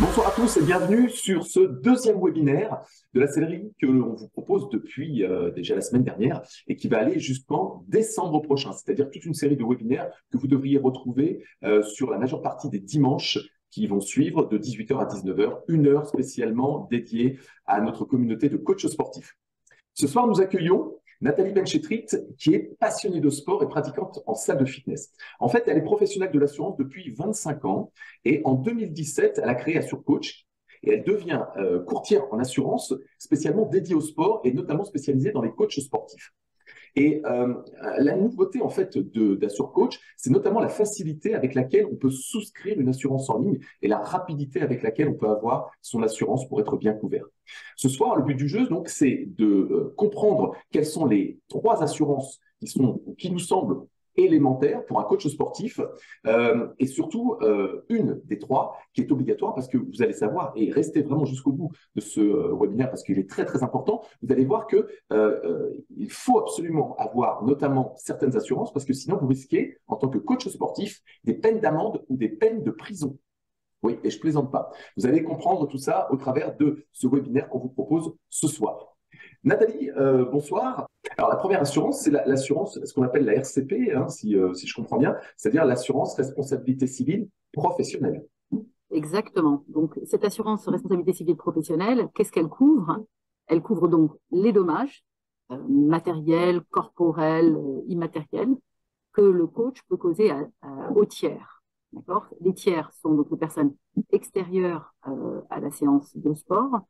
Bonsoir à tous et bienvenue sur ce deuxième webinaire de la série que l'on vous propose depuis déjà la semaine dernière et qui va aller jusqu'en décembre prochain, c'est-à-dire toute une série de webinaires que vous devriez retrouver sur la majeure partie des dimanches qui vont suivre de 18h à 19h, une heure spécialement dédiée à notre communauté de coachs sportifs. Ce soir, nous accueillons Nathalie Benchetrit, qui est passionnée de sport et pratiquante en salle de fitness. En fait, elle est professionnelle de l'assurance depuis 25 ans et en 2017, elle a créé Assur Coach et elle devient courtière en assurance spécialement dédiée au sport et notamment spécialisée dans les coachs sportifs. Et la nouveauté en fait d'Assur Coach, c'est notamment la facilité avec laquelle on peut souscrire une assurance en ligne et la rapidité avec laquelle on peut avoir son assurance pour être bien couvert. Ce soir, le but du jeu, donc, c'est de comprendre quelles sont les trois assurances qui nous semblent élémentaires pour un coach sportif et surtout une des trois qui est obligatoire parce que vous allez savoir, et restez vraiment jusqu'au bout de ce webinaire parce qu'il est très très important, vous allez voir qu'il faut absolument avoir notamment certaines assurances parce que sinon vous risquez en tant que coach sportif des peines d'amende ou des peines de prison. Oui, et je ne plaisante pas. Vous allez comprendre tout ça au travers de ce webinaire qu'on vous propose ce soir. Nathalie, bonsoir. Alors la première assurance, c'est l'assurance, ce qu'on appelle la RCP, hein, si je comprends bien, c'est-à-dire l'assurance responsabilité civile professionnelle. Exactement. Donc cette assurance responsabilité civile professionnelle, qu'est-ce qu'elle couvre? Elle couvre donc les dommages matériels, corporels, immatériels, que le coach peut causer aux tiers. Les tiers sont donc les personnes extérieures à la séance de sport,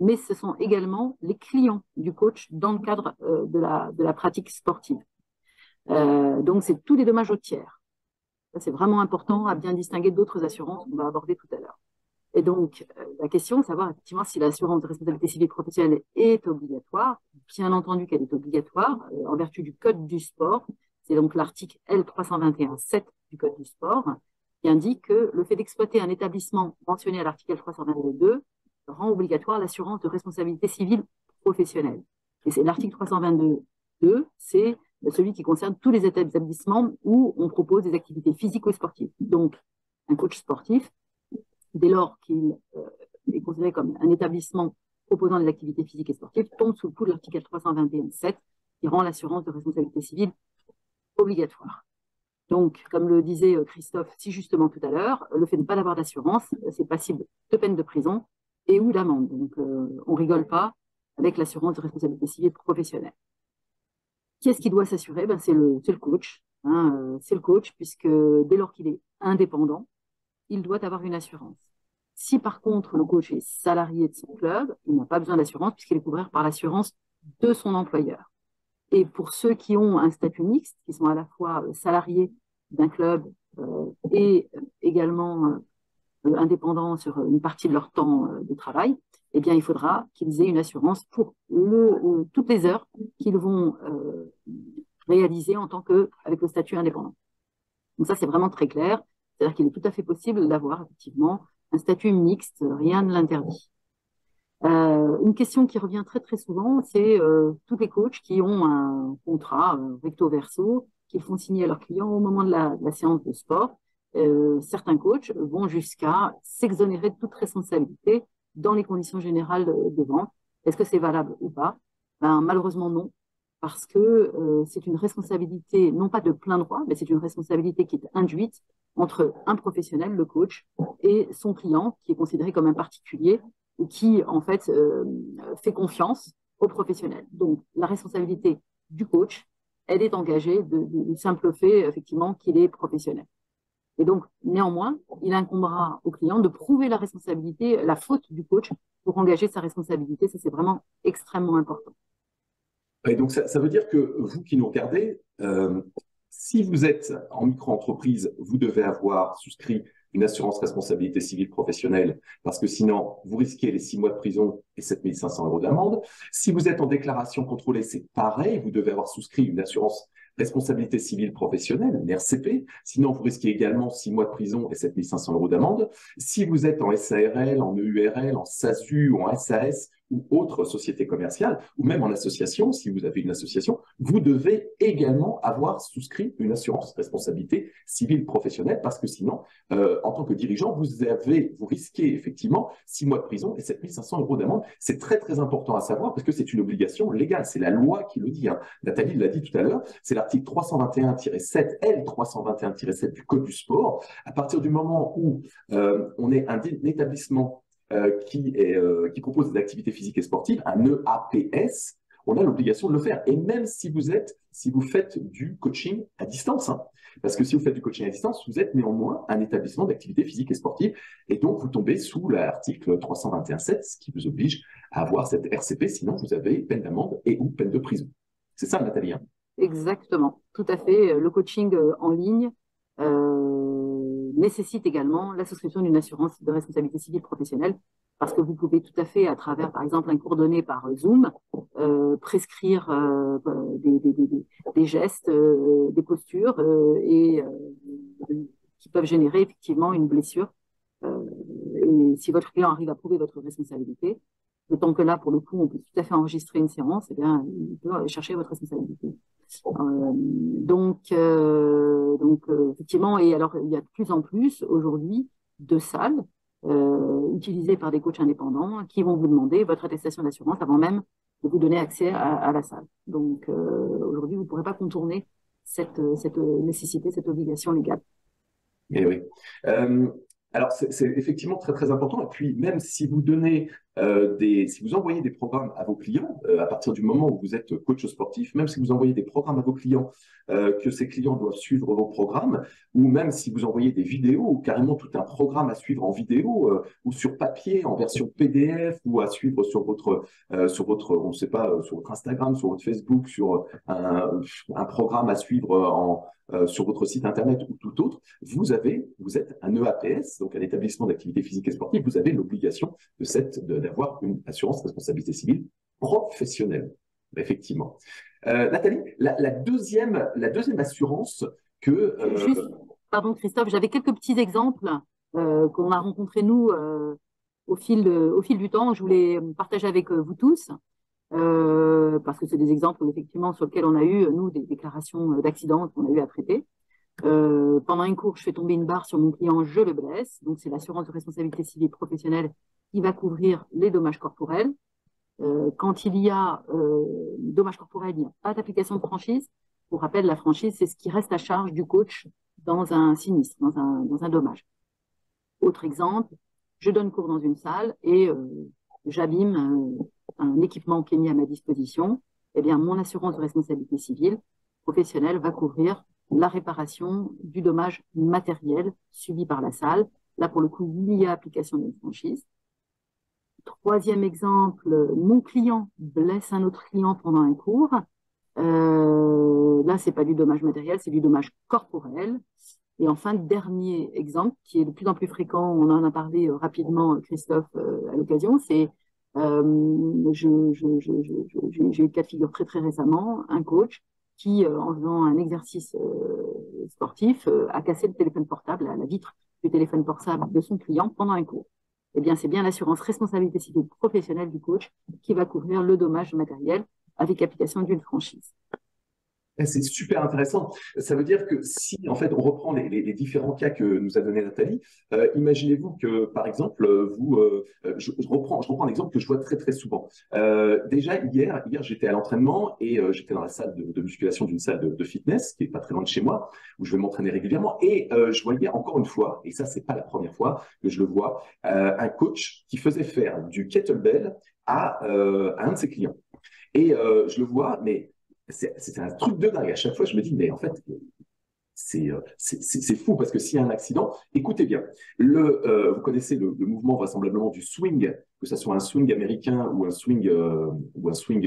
mais ce sont également les clients du coach dans le cadre de la pratique sportive. Donc, c'est tous les dommages aux tiers. C'est vraiment important à bien distinguer d'autres assurances qu'on va aborder tout à l'heure. Et donc, la question, de savoir effectivement si l'assurance de responsabilité civile professionnelle est obligatoire. Bien entendu qu'elle est obligatoire en vertu du Code du sport. C'est donc l'article L321-7 du Code du sport qui indique que le fait d'exploiter un établissement mentionné à l'article L322-2 rend obligatoire l'assurance de responsabilité civile professionnelle. Et c'est l'article 322.2, c'est celui qui concerne tous les établissements où on propose des activités physiques ou sportives. Donc, un coach sportif, dès lors qu'il est considéré comme un établissement proposant des activités physiques et sportives, tombe sous le coup de l'article 321.7 qui rend l'assurance de responsabilité civile obligatoire. Donc, comme le disait Christophe si justement tout à l'heure, le fait de ne pas avoir d'assurance, c'est passible de peine de prison et ou d'amende. Donc, on ne rigole pas avec l'assurance de responsabilité civile professionnelle. Qui est-ce qui doit s'assurer? Ben, c'est le coach. Hein, c'est le coach, puisque dès lors qu'il est indépendant, il doit avoir une assurance. Si par contre, le coach est salarié de son club, il n'a pas besoin d'assurance puisqu'il est couvert par l'assurance de son employeur. Et pour ceux qui ont un statut mixte, qui sont à la fois salariés d'un club et également... indépendants sur une partie de leur temps de travail, eh bien, il faudra qu'ils aient une assurance pour toutes les heures qu'ils vont réaliser en tant que, avec le statut indépendant. Donc ça, c'est vraiment très clair. C'est-à-dire qu'il est tout à fait possible d'avoir effectivement un statut mixte, rien ne l'interdit. Une question qui revient très très souvent, c'est tous les coachs qui ont un contrat recto verso qu'ils font signer à leurs clients au moment de la séance de sport. Certains coachs vont jusqu'à s'exonérer de toute responsabilité dans les conditions générales de vente. Est-ce que c'est valable ou pas? Ben, malheureusement non, parce que c'est une responsabilité, non pas de plein droit, mais c'est une responsabilité qui est induite entre un professionnel, le coach, et son client, qui est considéré comme un particulier, et qui en fait fait confiance au professionnel. Donc la responsabilité du coach, elle est engagée du simple fait effectivement qu'il est professionnel. Et donc, néanmoins, il incombera au client de prouver la responsabilité, la faute du coach pour engager sa responsabilité. Ça, c'est vraiment extrêmement important. Et donc, ça veut dire que vous qui nous regardez, si vous êtes en micro-entreprise, vous devez avoir souscrit une assurance responsabilité civile professionnelle parce que sinon, vous risquez les 6 mois de prison et 7 500 € d'amende. Si vous êtes en déclaration contrôlée, c'est pareil, vous devez avoir souscrit une assurance responsabilité civile professionnelle, une RCP, sinon vous risquez également 6 mois de prison et 7 500 € d'amende. Si vous êtes en SARL, en EURL, en SASU ou en SAS, ou autre société commerciale, ou même en association, si vous avez une association, vous devez également avoir souscrit une assurance responsabilité civile professionnelle, parce que sinon, en tant que dirigeant, vous risquez effectivement 6 mois de prison et 7 500 € d'amende. C'est très très important à savoir, parce que c'est une obligation légale, c'est la loi qui le dit, hein. Nathalie l'a dit tout à l'heure, c'est l'article 321-7, L321-7 du Code du sport. À partir du moment où on est un établissement qui propose des activités physiques et sportives, un EAPS, on a l'obligation de le faire. Et même si vous faites du coaching à distance, hein, parce que si vous faites du coaching à distance, vous êtes néanmoins un établissement d'activités physiques et sportives, et donc vous tombez sous l'article 321-7, ce qui vous oblige à avoir cette RCP, sinon vous avez peine d'amende et ou peine de prison. C'est ça, Nathalie, hein ? Exactement, tout à fait. Le coaching en ligne nécessite également la souscription d'une assurance de responsabilité civile professionnelle, parce que vous pouvez tout à fait, à travers, par exemple, un cours donné par Zoom, prescrire des gestes, des postures qui peuvent générer effectivement une blessure. Et si votre client arrive à prouver votre responsabilité, d'autant que là, pour le coup, on peut tout à fait enregistrer une séance, et bien, il peut chercher votre responsabilité. Effectivement, et alors, il y a de plus en plus aujourd'hui de salles utilisées par des coachs indépendants qui vont vous demander votre attestation d'assurance avant même de vous donner accès à la salle. Donc, aujourd'hui, vous ne pourrez pas contourner cette nécessité, cette obligation légale. Mais oui. Alors, c'est effectivement très, très important. Et puis, même si vous donnez si vous envoyez des programmes à vos clients, à partir du moment où vous êtes coach sportif, même si vous envoyez des programmes à vos clients, que ces clients doivent suivre vos programmes, ou même si vous envoyez des vidéos, ou carrément tout un programme à suivre en vidéo, ou sur papier, en version PDF, ou à suivre sur votre Instagram, sur votre Facebook, sur un programme à suivre sur votre site internet ou tout autre, vous êtes un EAPS, donc un établissement d'activité physique et sportive, vous avez l'obligation d'avoir une assurance responsabilité civile professionnelle, effectivement. Nathalie, la deuxième assurance que… Juste, pardon Christophe, j'avais quelques petits exemples qu'on a rencontrés nous au fil du temps, je voulais partager avec vous tous, parce que c'est des exemples effectivement sur lesquels on a eu, nous, des déclarations d'accident qu'on a eu à traiter. Pendant une course, je fais tomber une barre sur mon client, je le blesse, donc c'est l'assurance de responsabilité civile professionnelle qui va couvrir les dommages corporels. Quand il y a dommages corporels, il n'y a pas d'application de franchise. Pour rappel, la franchise, c'est ce qui reste à charge du coach dans un sinistre, dans un dommage. Autre exemple, je donne cours dans une salle et j'abîme un équipement qui est mis à ma disposition. Eh bien, mon assurance de responsabilité civile professionnelle va couvrir la réparation du dommage matériel subi par la salle. Là, pour le coup, il y a application de franchise. Troisième exemple, mon client blesse un autre client pendant un cours. Là, ce n'est pas du dommage matériel, c'est du dommage corporel. Et enfin, dernier exemple, qui est de plus en plus fréquent, on en a parlé rapidement, Christophe, à l'occasion, c'est, j'ai eu le cas de figure très très récemment, un coach qui, en faisant un exercice sportif, a cassé le téléphone portable, la vitre du téléphone portable de son client pendant un cours. Eh bien, c'est bien l'assurance responsabilité civile professionnelle du coach qui va couvrir le dommage matériel avec application d'une franchise. C'est super intéressant. Ça veut dire que si, en fait, on reprend les différents cas que nous a donné Nathalie, imaginez-vous que, par exemple, je reprends un exemple que je vois très, très souvent. Déjà, hier j'étais à l'entraînement et j'étais dans la salle de musculation d'une salle de fitness qui est pas très loin de chez moi, où je vais m'entraîner régulièrement, et je voyais encore une fois, et ça, c'est pas la première fois que je le vois, un coach qui faisait faire du kettlebell à un de ses clients. Et je le vois, mais c'est un truc de dingue. À chaque fois, je me dis, mais en fait, c'est fou, parce que s'il y a un accident, écoutez bien, vous connaissez le mouvement vraisemblablement du swing, que ce soit un swing américain ou un swing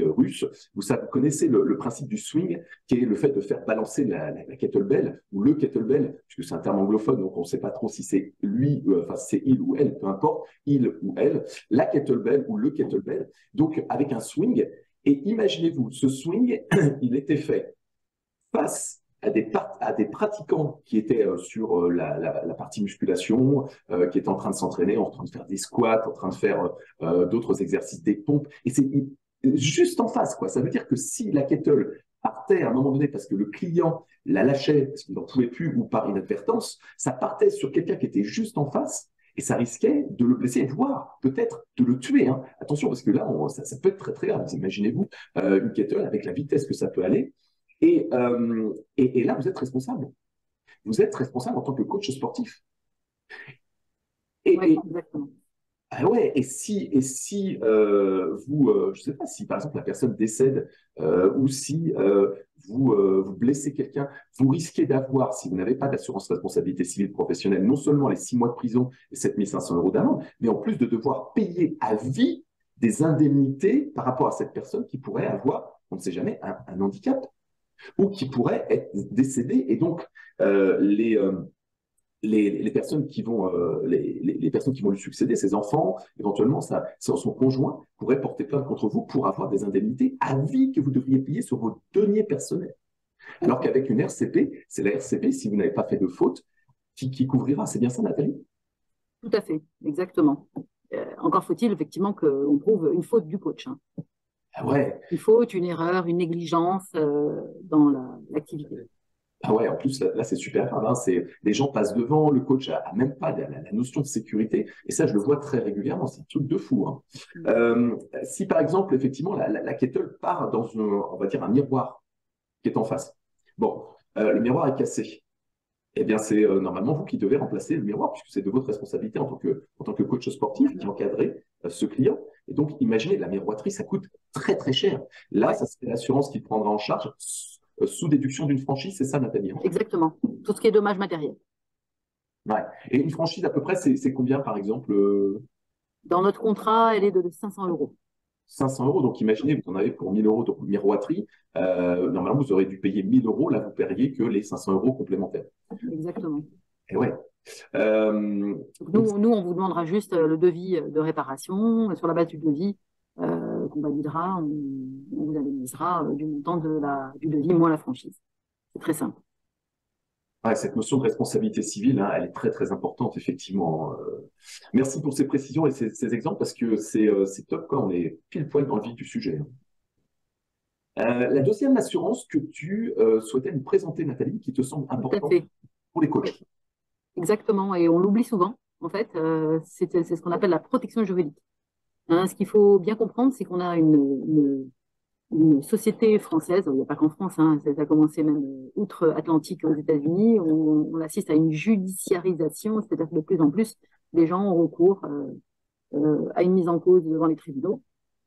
russe, vous connaissez le principe du swing, qui est le fait de faire balancer la kettlebell, ou le kettlebell, puisque c'est un terme anglophone, donc on ne sait pas trop si c'est lui, enfin c'est il ou elle, peu importe, il ou elle, la kettlebell ou le kettlebell, donc avec un swing. Et imaginez-vous, ce swing, il était fait face à des pratiquants qui étaient sur la partie musculation, qui étaient en train de s'entraîner, en train de faire des squats, en train de faire d'autres exercices, des pompes. Et c'est juste en face, quoi. Ça veut dire que si la kettle partait à un moment donné parce que le client la lâchait, parce qu'il n'en pouvait plus ou par inadvertance, ça partait sur quelqu'un qui était juste en face et ça risquait de le blesser, voire peut-être de le tuer, hein. Attention, parce que là, ça peut être très très grave. Imaginez-vous une kettle avec la vitesse que ça peut aller. Et là, vous êtes responsable. Vous êtes responsable en tant que coach sportif. Oui, exactement. Ah ouais, et si vous, je ne sais pas, si par exemple la personne décède ou si vous blessez quelqu'un, vous risquez d'avoir, si vous n'avez pas d'assurance responsabilité civile professionnelle, non seulement les 6 mois de prison et 7 500 € d'amende, mais en plus de devoir payer à vie des indemnités par rapport à cette personne qui pourrait avoir, on ne sait jamais, un handicap ou qui pourrait être décédée. Et donc, les personnes qui vont les personnes qui vont lui succéder, ses enfants, éventuellement son conjoint, pourraient porter plainte contre vous pour avoir des indemnités à vie que vous devriez payer sur vos deniers personnels. Alors qu'avec une RCP, c'est la RCP, si vous n'avez pas fait de faute, qui couvrira. C'est bien ça, Nathalie? Tout à fait, exactement. Encore faut-il effectivement qu'on prouve une faute du coach, hein. Ah ouais. Une faute, une erreur, une négligence dans l'activité. Ah ouais, en plus, là c'est super grave, hein, les gens passent devant, le coach n'a même pas la notion de sécurité, et ça je le vois très régulièrement, c'est un truc de fou, hein. Si par exemple, effectivement, la kettle part dans, on va dire, un miroir qui est en face, bon, le miroir est cassé, eh bien c'est normalement vous qui devez remplacer le miroir, puisque c'est de votre responsabilité en tant que coach sportif qui encadrez ce client. Et donc, imaginez, la miroiterie, ça coûte très très cher. Là, ça serait l'assurance qui prendra en charge sous déduction d'une franchise, c'est ça, Nathalie? Exactement, tout ce qui est dommage matériel. Ouais. Et une franchise, à peu près, c'est combien, par exemple? Dans notre contrat, elle est de 500 €. 500 €, donc imaginez, vous en avez pour 1000 € de miroiterie. Normalement, vous aurez dû payer 1000 €, là, vous ne paieriez que les 500 € complémentaires. Exactement. Et ouais. Nous, on vous demandera juste le devis de réparation. Sur la base du devis qu'on validera, on vous indemnisera du montant du devis moins la franchise. C'est très simple. Ouais, cette notion de responsabilité civile, hein, elle est très très importante, effectivement. Merci pour ces précisions et ces exemples, parce que c'est top, quoi. On est pile poil dans le vif du sujet, hein. La deuxième assurance que tu souhaitais nous présenter, Nathalie, qui te semble importante pour les coachs. Exactement, et on l'oublie souvent, en fait, c'est ce qu'on appelle la protection juridique. Hein, ce qu'il faut bien comprendre, c'est qu'on a une société française, il n'y a pas qu'en France, hein, ça a commencé même outre-Atlantique aux États-Unis, on assiste à une judiciarisation, c'est-à-dire que de plus en plus, les gens ont recours à une mise en cause devant les tribunaux.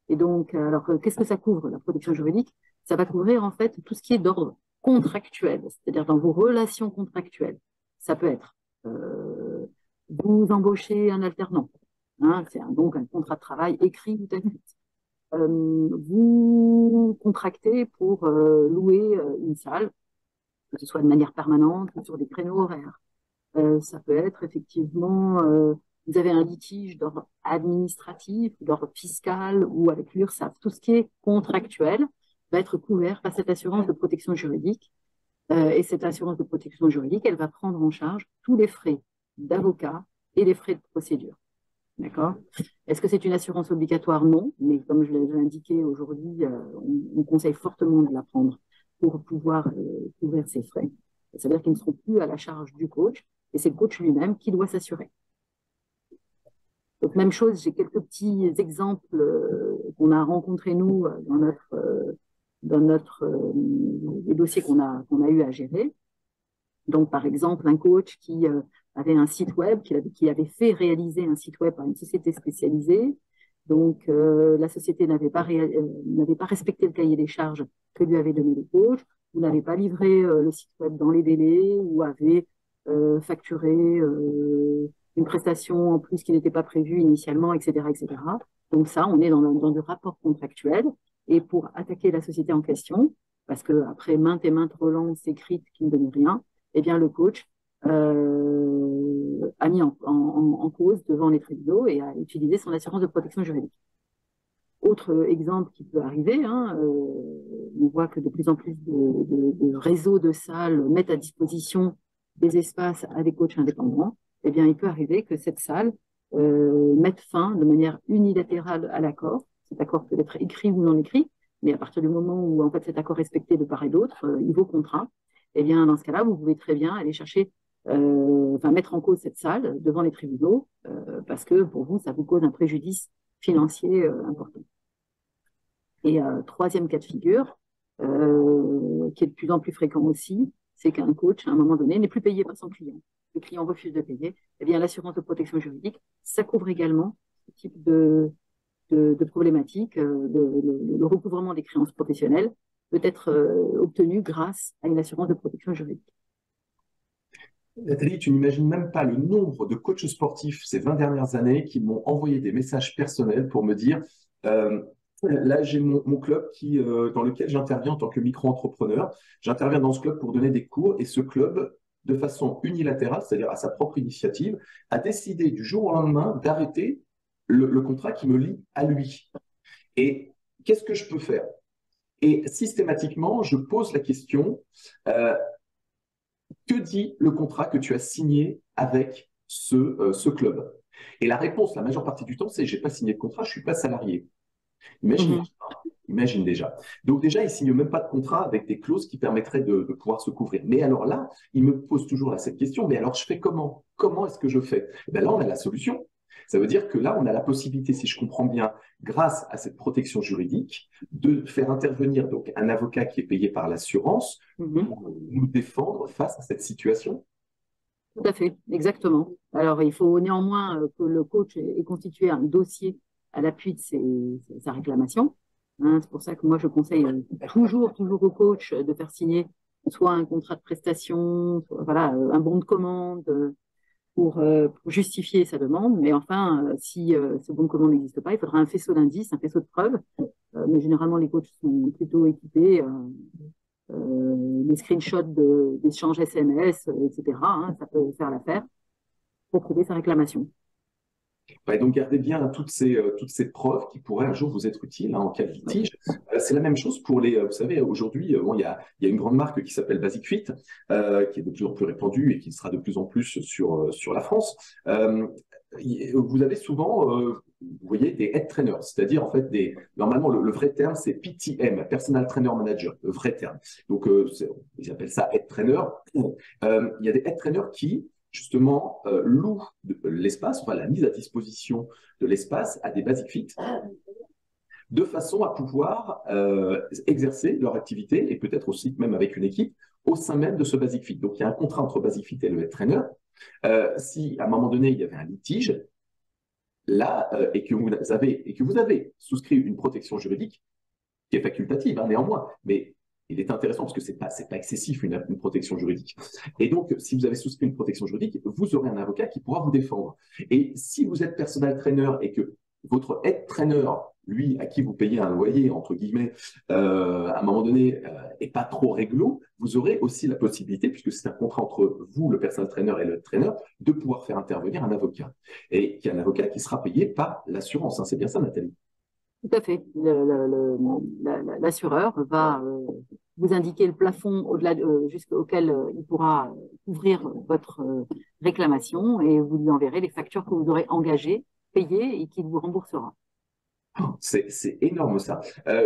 Et donc, alors, qu'est-ce que ça couvre, la protection juridique? Ça va couvrir, en fait, tout ce qui est d'ordre contractuel, c'est-à-dire dans vos relations contractuelles. Ça peut être vous embauchez un alternant, hein, c'est donc un contrat de travail écrit ou écrit. Vous contractez pour louer une salle, que ce soit de manière permanente ou sur des créneaux horaires. Ça peut être effectivement, vous avez un litige d'ordre administratif, d'ordre fiscal ou avec l'URSSAF. Tout ce qui est contractuel va être couvert par cette assurance de protection juridique. Et cette assurance de protection juridique, elle va prendre en charge tous les frais d'avocat et les frais de procédure. D'accord? Est-ce que c'est une assurance obligatoire? Non, mais comme je l'ai indiqué aujourd'hui, on conseille fortement de la prendre pour pouvoir couvrir ces frais. C'est-à-dire qu'ils ne seront plus à la charge du coach, et c'est le coach lui-même qui doit s'assurer. Donc, même chose, j'ai quelques petits exemples qu'on a rencontrés, nous, dans les dossiers qu'on a eu à gérer. Donc, par exemple, un coach qui avait un site web, qui avait fait réaliser un site web par une société spécialisée. Donc, la société n'avait pas respecté le cahier des charges que lui avait donné le coach, ou n'avait pas livré le site web dans les délais, ou avait facturé une prestation en plus qui n'était pas prévue initialement, etc., etc. Donc ça, on est dans du rapport contractuel. Et pour attaquer la société en question, parce qu'après maintes et maintes relances écrites qui ne donnaient rien, eh bien le coach a mis en cause devant les tribunaux et a utilisé son assurance de protection juridique. Autre exemple qui peut arriver, hein, on voit que de plus en plus de réseaux de salles mettent à disposition des espaces à des coachs indépendants. Eh bien, il peut arriver que cette salle mette fin de manière unilatérale à l'accord. Cet accord peut être écrit ou non écrit, mais à partir du moment où en fait, cet accord est respecté de part et d'autre, il vaut contrat. Eh bien, dans ce cas-là, vous pouvez très bien aller chercher, enfin, mettre en cause cette salle devant les tribunaux, parce que pour vous, ça vous cause un préjudice financier important. Et troisième cas de figure, qui est de plus en plus fréquent aussi, c'est qu'un coach, à un moment donné, n'est plus payé par son client. Le client refuse de payer. Eh bien, l'assurance de protection juridique, ça couvre également ce type de problématique. Le recouvrement des créances professionnelles peut être obtenu grâce à une assurance de protection juridique. Nathalie, tu n'imagines même pas le nombre de coachs sportifs ces 20 dernières années qui m'ont envoyé des messages personnels pour me dire là, j'ai mon club dans lequel j'interviens en tant que micro-entrepreneur. J'interviens dans ce club pour donner des cours et ce club, de façon unilatérale, c'est-à-dire à sa propre initiative, a décidé du jour au lendemain d'arrêter le contrat qui me lie à lui. Et qu'est-ce que je peux faire? Et systématiquement, je pose la question que dit le contrat que tu as signé avec ce club? Et la réponse, la majeure partie du temps, c'est « je n'ai pas signé de contrat, je ne suis pas salarié ». Imagine déjà. Donc déjà, ils ne signent même pas de contrat avec des clauses qui permettraient de pouvoir se couvrir. Mais alors là, ils me posent toujours cette question, mais alors je fais comment? Comment est-ce que je fais? Ben là, on a la solution. Ça veut dire que là, on a la possibilité, si je comprends bien, grâce à cette protection juridique, de faire intervenir donc un avocat qui est payé par l'assurance pour nous défendre face à cette situation. Tout à fait, exactement. Alors, il faut néanmoins que le coach ait constitué un dossier à l'appui de sa réclamation. Hein, c'est pour ça que moi, je conseille toujours au coach de faire signer soit un contrat de prestation, soit, voilà, un bon de commande pour justifier sa demande. Mais enfin, si ce bon de commande n'existe pas, il faudra un faisceau d'indices, un faisceau de preuves. Mais généralement, les coachs sont plutôt équipés, les screenshots d'échanges SMS, etc. Hein, ça peut faire l'affaire pour prouver sa réclamation. Ouais, donc gardez bien toutes ces preuves qui pourraient un jour vous être utiles hein, en cas de litige. C'est la même chose pour les, vous savez, aujourd'hui, il y a une grande marque qui s'appelle Basic Fit, qui est de plus en plus répandue et qui sera de plus en plus sur la France. Vous avez souvent, vous voyez, des head trainers, c'est-à-dire en fait normalement le vrai terme c'est PTM, Personal Trainer Manager, le vrai terme. Donc ils appellent ça head trainer. Il y a des head trainers qui justement, loue l'espace, enfin la mise à disposition de l'espace à des Basic Fit, de façon à pouvoir exercer leur activité, et peut-être aussi même avec une équipe, au sein même de ce Basic Fit. Donc, il y a un contrat entre Basic Fit et le head trainer. Si, à un moment donné, il y avait un litige, là, et que vous avez souscrit une protection juridique, qui est facultative, hein, néanmoins, mais il est intéressant parce que c'est pas excessif une protection juridique. Et donc, si vous avez souscrit une protection juridique, vous aurez un avocat qui pourra vous défendre. Et si vous êtes personal trainer et que votre head trainer, lui, à qui vous payez un loyer, entre guillemets, à un moment donné, n'est pas trop réglo, vous aurez aussi la possibilité, puisque c'est un contrat entre vous, le personal trainer et le head trainer, de pouvoir faire intervenir un avocat. Et qu'il y a un avocat qui sera payé par l'assurance. Hein, c'est bien ça, Nathalie? Tout à fait. L'assureur va vous indiquer le plafond jusqu'auquel il pourra couvrir votre réclamation et vous lui enverrez les factures que vous aurez engagées, payées et qu'il vous remboursera. C'est énorme ça.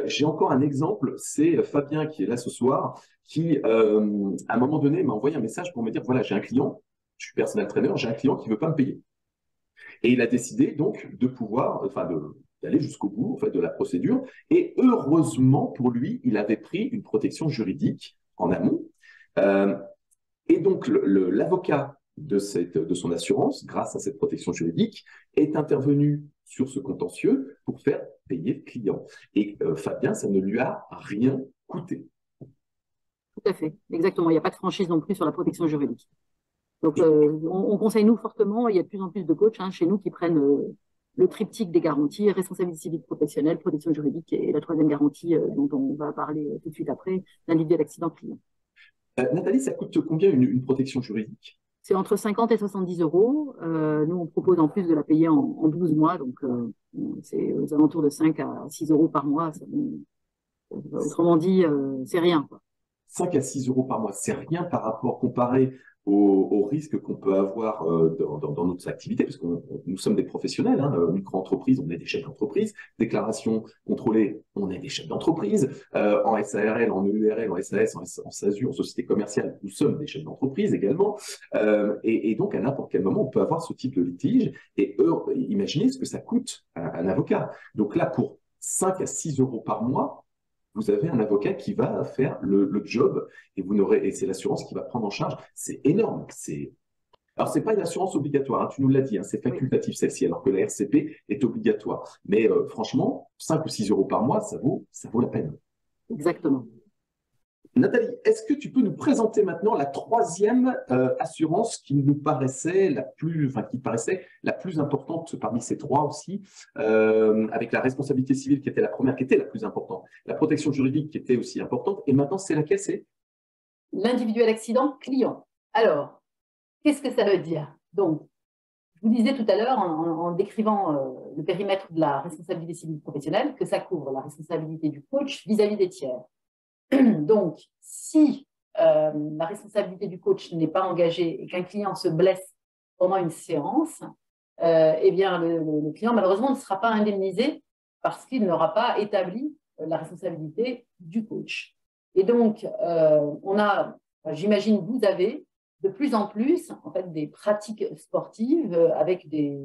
J'ai encore un exemple, c'est Fabien qui est là ce soir, qui à un moment donné m'a envoyé un message pour me dire « voilà, j'ai un client, je suis personal trainer, j'ai un client qui ne veut pas me payer ». Et il a décidé donc de pouvoir… d'aller jusqu'au bout en fait, de la procédure. Et heureusement pour lui, il avait pris une protection juridique en amont. Et donc, l'avocat de son assurance, grâce à cette protection juridique, est intervenu sur ce contentieux pour faire payer le client. Et Fabien, ça ne lui a rien coûté. Tout à fait, exactement. Il n'y a pas de franchise non plus sur la protection juridique. Donc, on conseille nous fortement. Il y a de plus en plus de coachs hein, chez nous qui prennent… le triptyque des garanties, responsabilité civique professionnelle, protection juridique et la troisième garantie dont on va parler tout de suite après, l'individuel accident client. Nathalie, ça coûte combien une protection juridique? C'est entre 50 et 70 euros. Nous, on propose en plus de la payer en 12 mois, donc c'est aux alentours de 5 à 6 euros par mois. Ça, autrement dit, c'est rien, quoi. 5 à 6 euros par mois, c'est rien par rapport comparé au risque qu'on peut avoir dans notre activité, parce que nous sommes des professionnels, hein, micro-entreprise, on est des chefs d'entreprise, déclaration contrôlée, on est des chefs d'entreprise, en SARL, en EURL, en SAS, en SASU, en société commerciale, nous sommes des chefs d'entreprise également, et donc à n'importe quel moment, on peut avoir ce type de litige, et imaginez ce que ça coûte à un avocat. Donc là, pour 5 à 6 euros par mois, vous avez un avocat qui va faire le job et vous n'aurez, et c'est l'assurance qui va prendre en charge. C'est énorme. Alors, ce n'est pas une assurance obligatoire, hein, tu nous l'as dit, hein, c'est facultatif celle-ci, alors que la RCP est obligatoire. Mais franchement, 5 ou 6 euros par mois, ça vaut la peine. Exactement. Nathalie, est-ce que tu peux nous présenter maintenant la troisième assurance qui nous paraissait la plus importante parmi ces trois aussi, avec la responsabilité civile qui était la première, qui était la plus importante, la protection juridique qui était aussi importante, et maintenant c'est laquelle? C'est l'individuel accident client. Alors, qu'est-ce que ça veut dire? Donc, je vous disais tout à l'heure en décrivant le périmètre de la responsabilité civile professionnelle que ça couvre la responsabilité du coach vis-à-vis des tiers. Donc, si la responsabilité du coach n'est pas engagée et qu'un client se blesse pendant une séance, eh bien, le client, malheureusement, ne sera pas indemnisé parce qu'il n'aura pas établi la responsabilité du coach. Et donc, j'imagine, vous avez de plus en plus en fait, des pratiques sportives avec des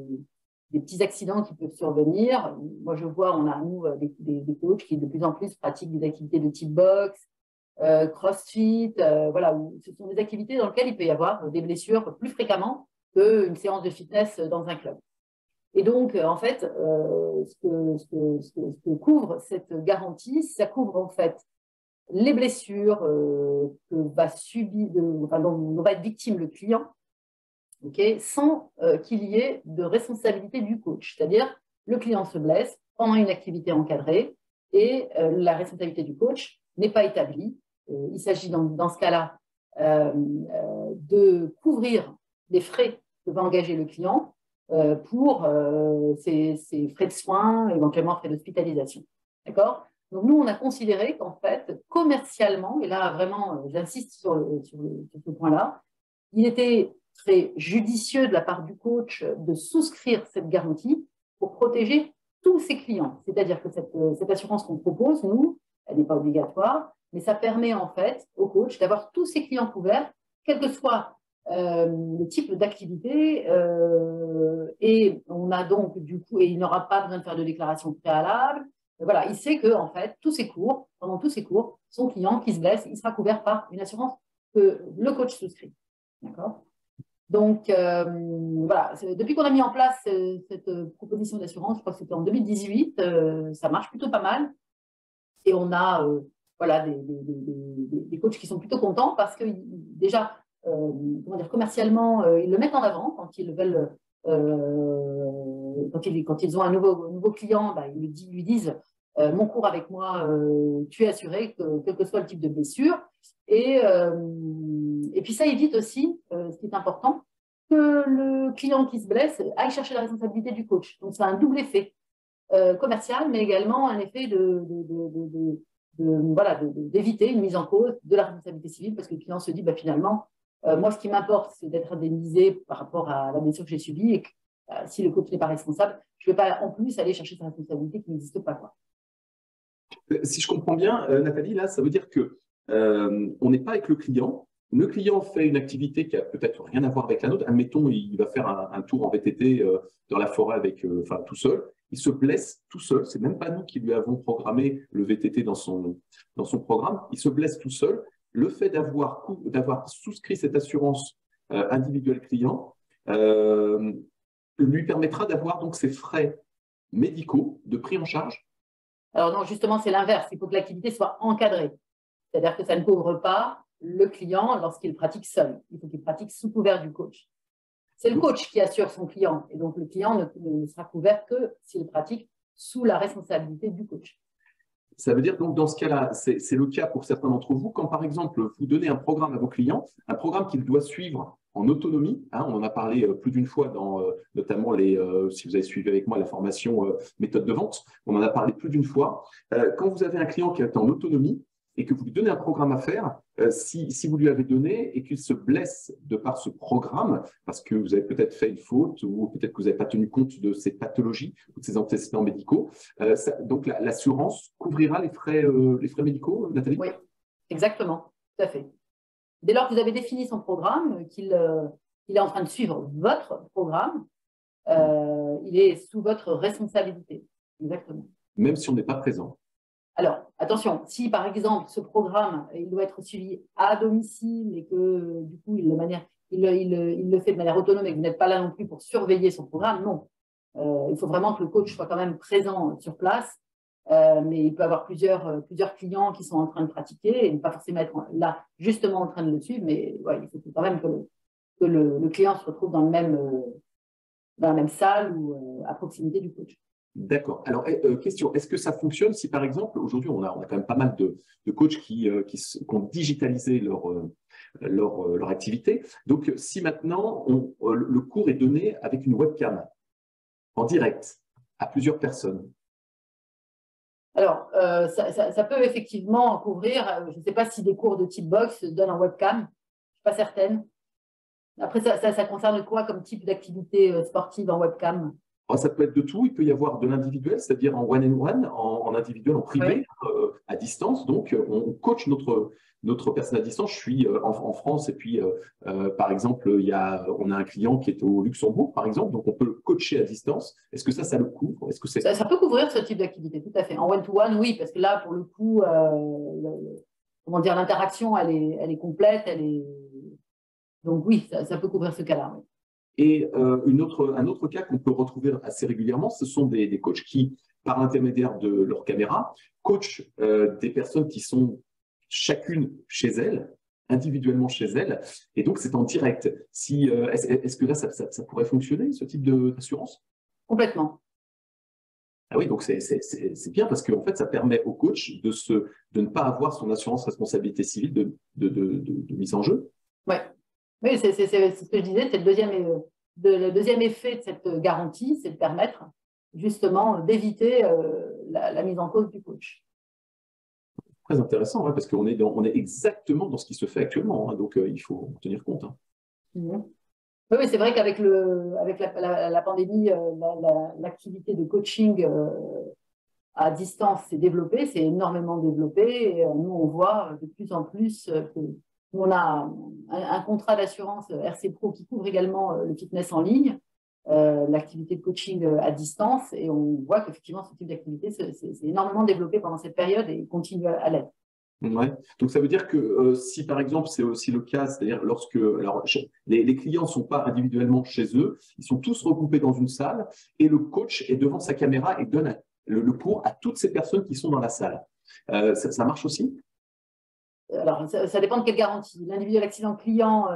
petits accidents qui peuvent survenir. Moi, je vois, on a, nous, des coachs qui, de plus en plus, pratiquent des activités de type boxe, crossfit, voilà, ce sont des activités dans lesquelles il peut y avoir des blessures plus fréquemment qu'une séance de fitness dans un club. Et donc, en fait, ce que couvre cette garantie, ça couvre, en fait, les blessures dont va être victime le client, okay, sans qu'il y ait de responsabilité du coach. C'est-à-dire, le client se blesse pendant une activité encadrée et la responsabilité du coach n'est pas établie. Il s'agit dans ce cas-là de couvrir les frais que va engager le client pour ses frais de soins, éventuellement frais d'hospitalisation. D'accord ? Donc, nous, on a considéré qu'en fait, commercialement, et là, vraiment, j'insiste sur ce point-là, il était très judicieux de la part du coach de souscrire cette garantie pour protéger tous ses clients. C'est-à-dire que cette assurance qu'on propose, nous, elle n'est pas obligatoire, mais ça permet en fait au coach d'avoir tous ses clients couverts, quel que soit le type d'activité. Et on a donc du coup, et il n'aura pas besoin de faire de déclaration préalable. Voilà, il sait que en fait, pendant tous ses cours, son client qui se blesse, il sera couvert par une assurance que le coach souscrit. D'accord ? Donc, voilà, depuis qu'on a mis en place cette proposition d'assurance, je crois que c'était en 2018, ça marche plutôt pas mal. Et on a voilà, des coachs qui sont plutôt contents parce que déjà, comment dire, commercialement, ils le mettent en avant quand ils veulent, quand ils ont un nouveau client, bah, ils lui disent « mon cours avec moi, tu es assuré, quel que soit le type de blessure ». Et puis ça évite aussi, ce qui est important, que le client qui se blesse aille chercher la responsabilité du coach. Donc ça a un double effet commercial, mais également un effet d'éviter une mise en cause de la responsabilité civile, parce que le client se dit bah, finalement, moi ce qui m'importe, c'est d'être indemnisé par rapport à la blessure que j'ai subie, et que si le coach n'est pas responsable, je ne vais pas en plus aller chercher sa responsabilité qui n'existe pas, quoi. Si je comprends bien, Nathalie, là, ça veut dire que on n'est pas avec le client. Le client fait une activité qui a peut-être rien à voir avec la nôtre. Admettons, il va faire un tour en VTT dans la forêt avec, tout seul. Il se blesse tout seul. C'est même pas nous qui lui avons programmé le VTT dans son programme. Il se blesse tout seul. Le fait d'avoir souscrit cette assurance individuelle client lui permettra d'avoir donc ses frais médicaux de pris en charge. Alors non, justement, c'est l'inverse. Il faut que l'activité soit encadrée. C'est-à-dire que ça ne couvre pas le client lorsqu'il pratique seul. Il faut qu'il pratique sous couvert du coach. C'est le coach qui assure son client. Et donc, le client ne sera couvert que s'il pratique sous la responsabilité du coach. Ça veut dire donc, dans ce cas-là, c'est le cas pour certains d'entre vous, quand par exemple, vous donnez un programme à vos clients, un programme qu'il doit suivre en autonomie. Hein, on en a parlé plus d'une fois dans notamment les, si vous avez suivi avec moi la formation méthode de vente, on en a parlé plus d'une fois. Quand vous avez un client qui est en autonomie et que vous lui donnez un programme à faire, si vous lui avez donné et qu'il se blesse de par ce programme, parce que vous avez peut-être fait une faute ou peut-être que vous n'avez pas tenu compte de ses pathologies ou de ses antécédents médicaux, donc l'assurance couvrira les frais médicaux, Nathalie? Oui, exactement, tout à fait. Dès lors que vous avez défini son programme, qu'il est en train de suivre votre programme, il est sous votre responsabilité, exactement. Même si on n'est pas présent. Alors, attention, si par exemple ce programme, il doit être suivi à domicile et que du coup, il le fait de manière autonome et que vous n'êtes pas là non plus pour surveiller son programme, non. Il faut vraiment que le coach soit quand même présent sur place, mais il peut avoir plusieurs clients qui sont en train de pratiquer et ne pas forcément être là justement en train de le suivre, mais ouais, il faut quand même que le client se retrouve dans la même salle ou à proximité du coach. D'accord. Alors, question, est-ce que ça fonctionne si, par exemple, aujourd'hui, on a quand même pas mal de coachs qui ont digitalisé leur activité. Donc, si maintenant, le cours est donné avec une webcam en direct à plusieurs personnes? Alors, ça peut effectivement couvrir. Je ne sais pas si des cours de type box donnent en webcam. Je ne suis pas certaine. Après, ça concerne quoi comme type d'activité sportive en webcam? Ça peut être de tout. Il peut y avoir de l'individuel, c'est-à-dire en one-on-one, en individuel, en privé, oui. À distance. Donc, on coach notre personne à distance. Je suis en France et puis, par exemple, on a un client qui est au Luxembourg, par exemple. Donc, on peut le coacher à distance. Est-ce que ça le couvre? Est-ce que ça peut couvrir ce type d'activité, tout à fait. En one-to-one, oui, parce que là, pour le coup, comment dire, l'interaction, elle est complète. Donc, oui, ça peut couvrir ce cas-là, oui. Et un autre cas qu'on peut retrouver assez régulièrement, ce sont des coachs qui, par l'intermédiaire de leur caméra, coachent des personnes qui sont chacune chez elles, individuellement chez elles, et donc c'est en direct. Est-ce que là, ça pourrait fonctionner, ce type d'assurance? Complètement. Ah oui, donc c'est bien parce qu'en fait, ça permet au coach de ne pas avoir son assurance responsabilité civile de mise en jeu. Ouais. Oui, c'est ce que je disais, c'est le deuxième effet de cette garantie, c'est de permettre justement d'éviter la mise en cause du coach. Très intéressant, hein, parce qu'on est, exactement dans ce qui se fait actuellement, hein, donc il faut en tenir compte. Hein. Mmh. Oui, c'est vrai qu'avec la pandémie, l'activité de coaching à distance s'est développée, s'est énormément développée, et nous on voit de plus en plus que... On a un contrat d'assurance RC Pro qui couvre également le fitness en ligne, l'activité de coaching à distance, et on voit qu'effectivement ce type d'activité s'est énormément développé pendant cette période et continue à l'être. Ouais. Donc ça veut dire que si par exemple c'est aussi le cas, c'est-à-dire lorsque les clients ne sont pas individuellement chez eux, ils sont tous regroupés dans une salle et le coach est devant sa caméra et donne le cours à toutes ces personnes qui sont dans la salle. Ça marche aussi? Alors, ça dépend de quelle garantie. L'individuel accident client,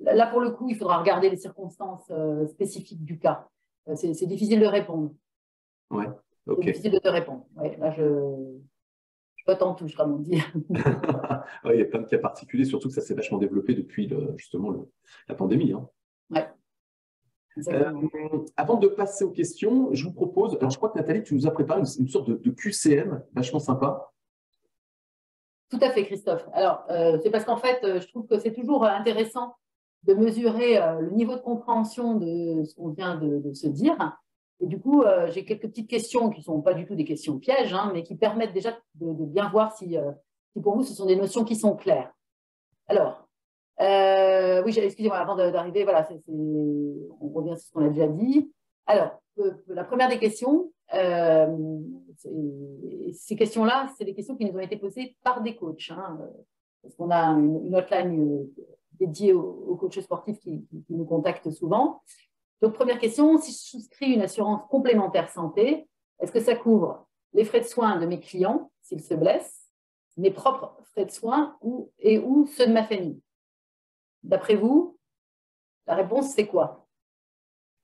là, pour le coup, il faudra regarder les circonstances spécifiques du cas. C'est difficile de répondre. Ouais, ok. C'est difficile de te répondre. Ouais, là, je botte en touche, comme on dit. Ouais, il y a plein de cas particuliers, surtout que ça s'est vachement développé depuis, justement, la pandémie. Hein. Ouais. Avant de passer aux questions, je vous propose… Alors, je crois que Nathalie, tu nous as préparé une sorte de QCM vachement sympa. Tout à fait, Christophe. Alors, c'est parce qu'en fait, je trouve que c'est toujours intéressant de mesurer le niveau de compréhension de ce qu'on vient de se dire. Et du coup, j'ai quelques petites questions qui ne sont pas du tout des questions pièges, hein, mais qui permettent déjà de bien voir si pour vous, ce sont des notions qui sont claires. Alors, oui, excusez-moi, avant d'arriver, voilà, on revient sur ce qu'on a déjà dit. Alors, la première des questions… ces questions-là, c'est des questions qui nous ont été posées par des coachs, hein, parce qu'on a une hotline dédiée aux coachs sportifs qui nous contactent souvent. Donc, première question, si je souscris une assurance complémentaire santé, est-ce que ça couvre les frais de soins de mes clients s'ils se blessent, mes propres frais de soins ou ceux de ma famille? D'après vous, la réponse, c'est quoi?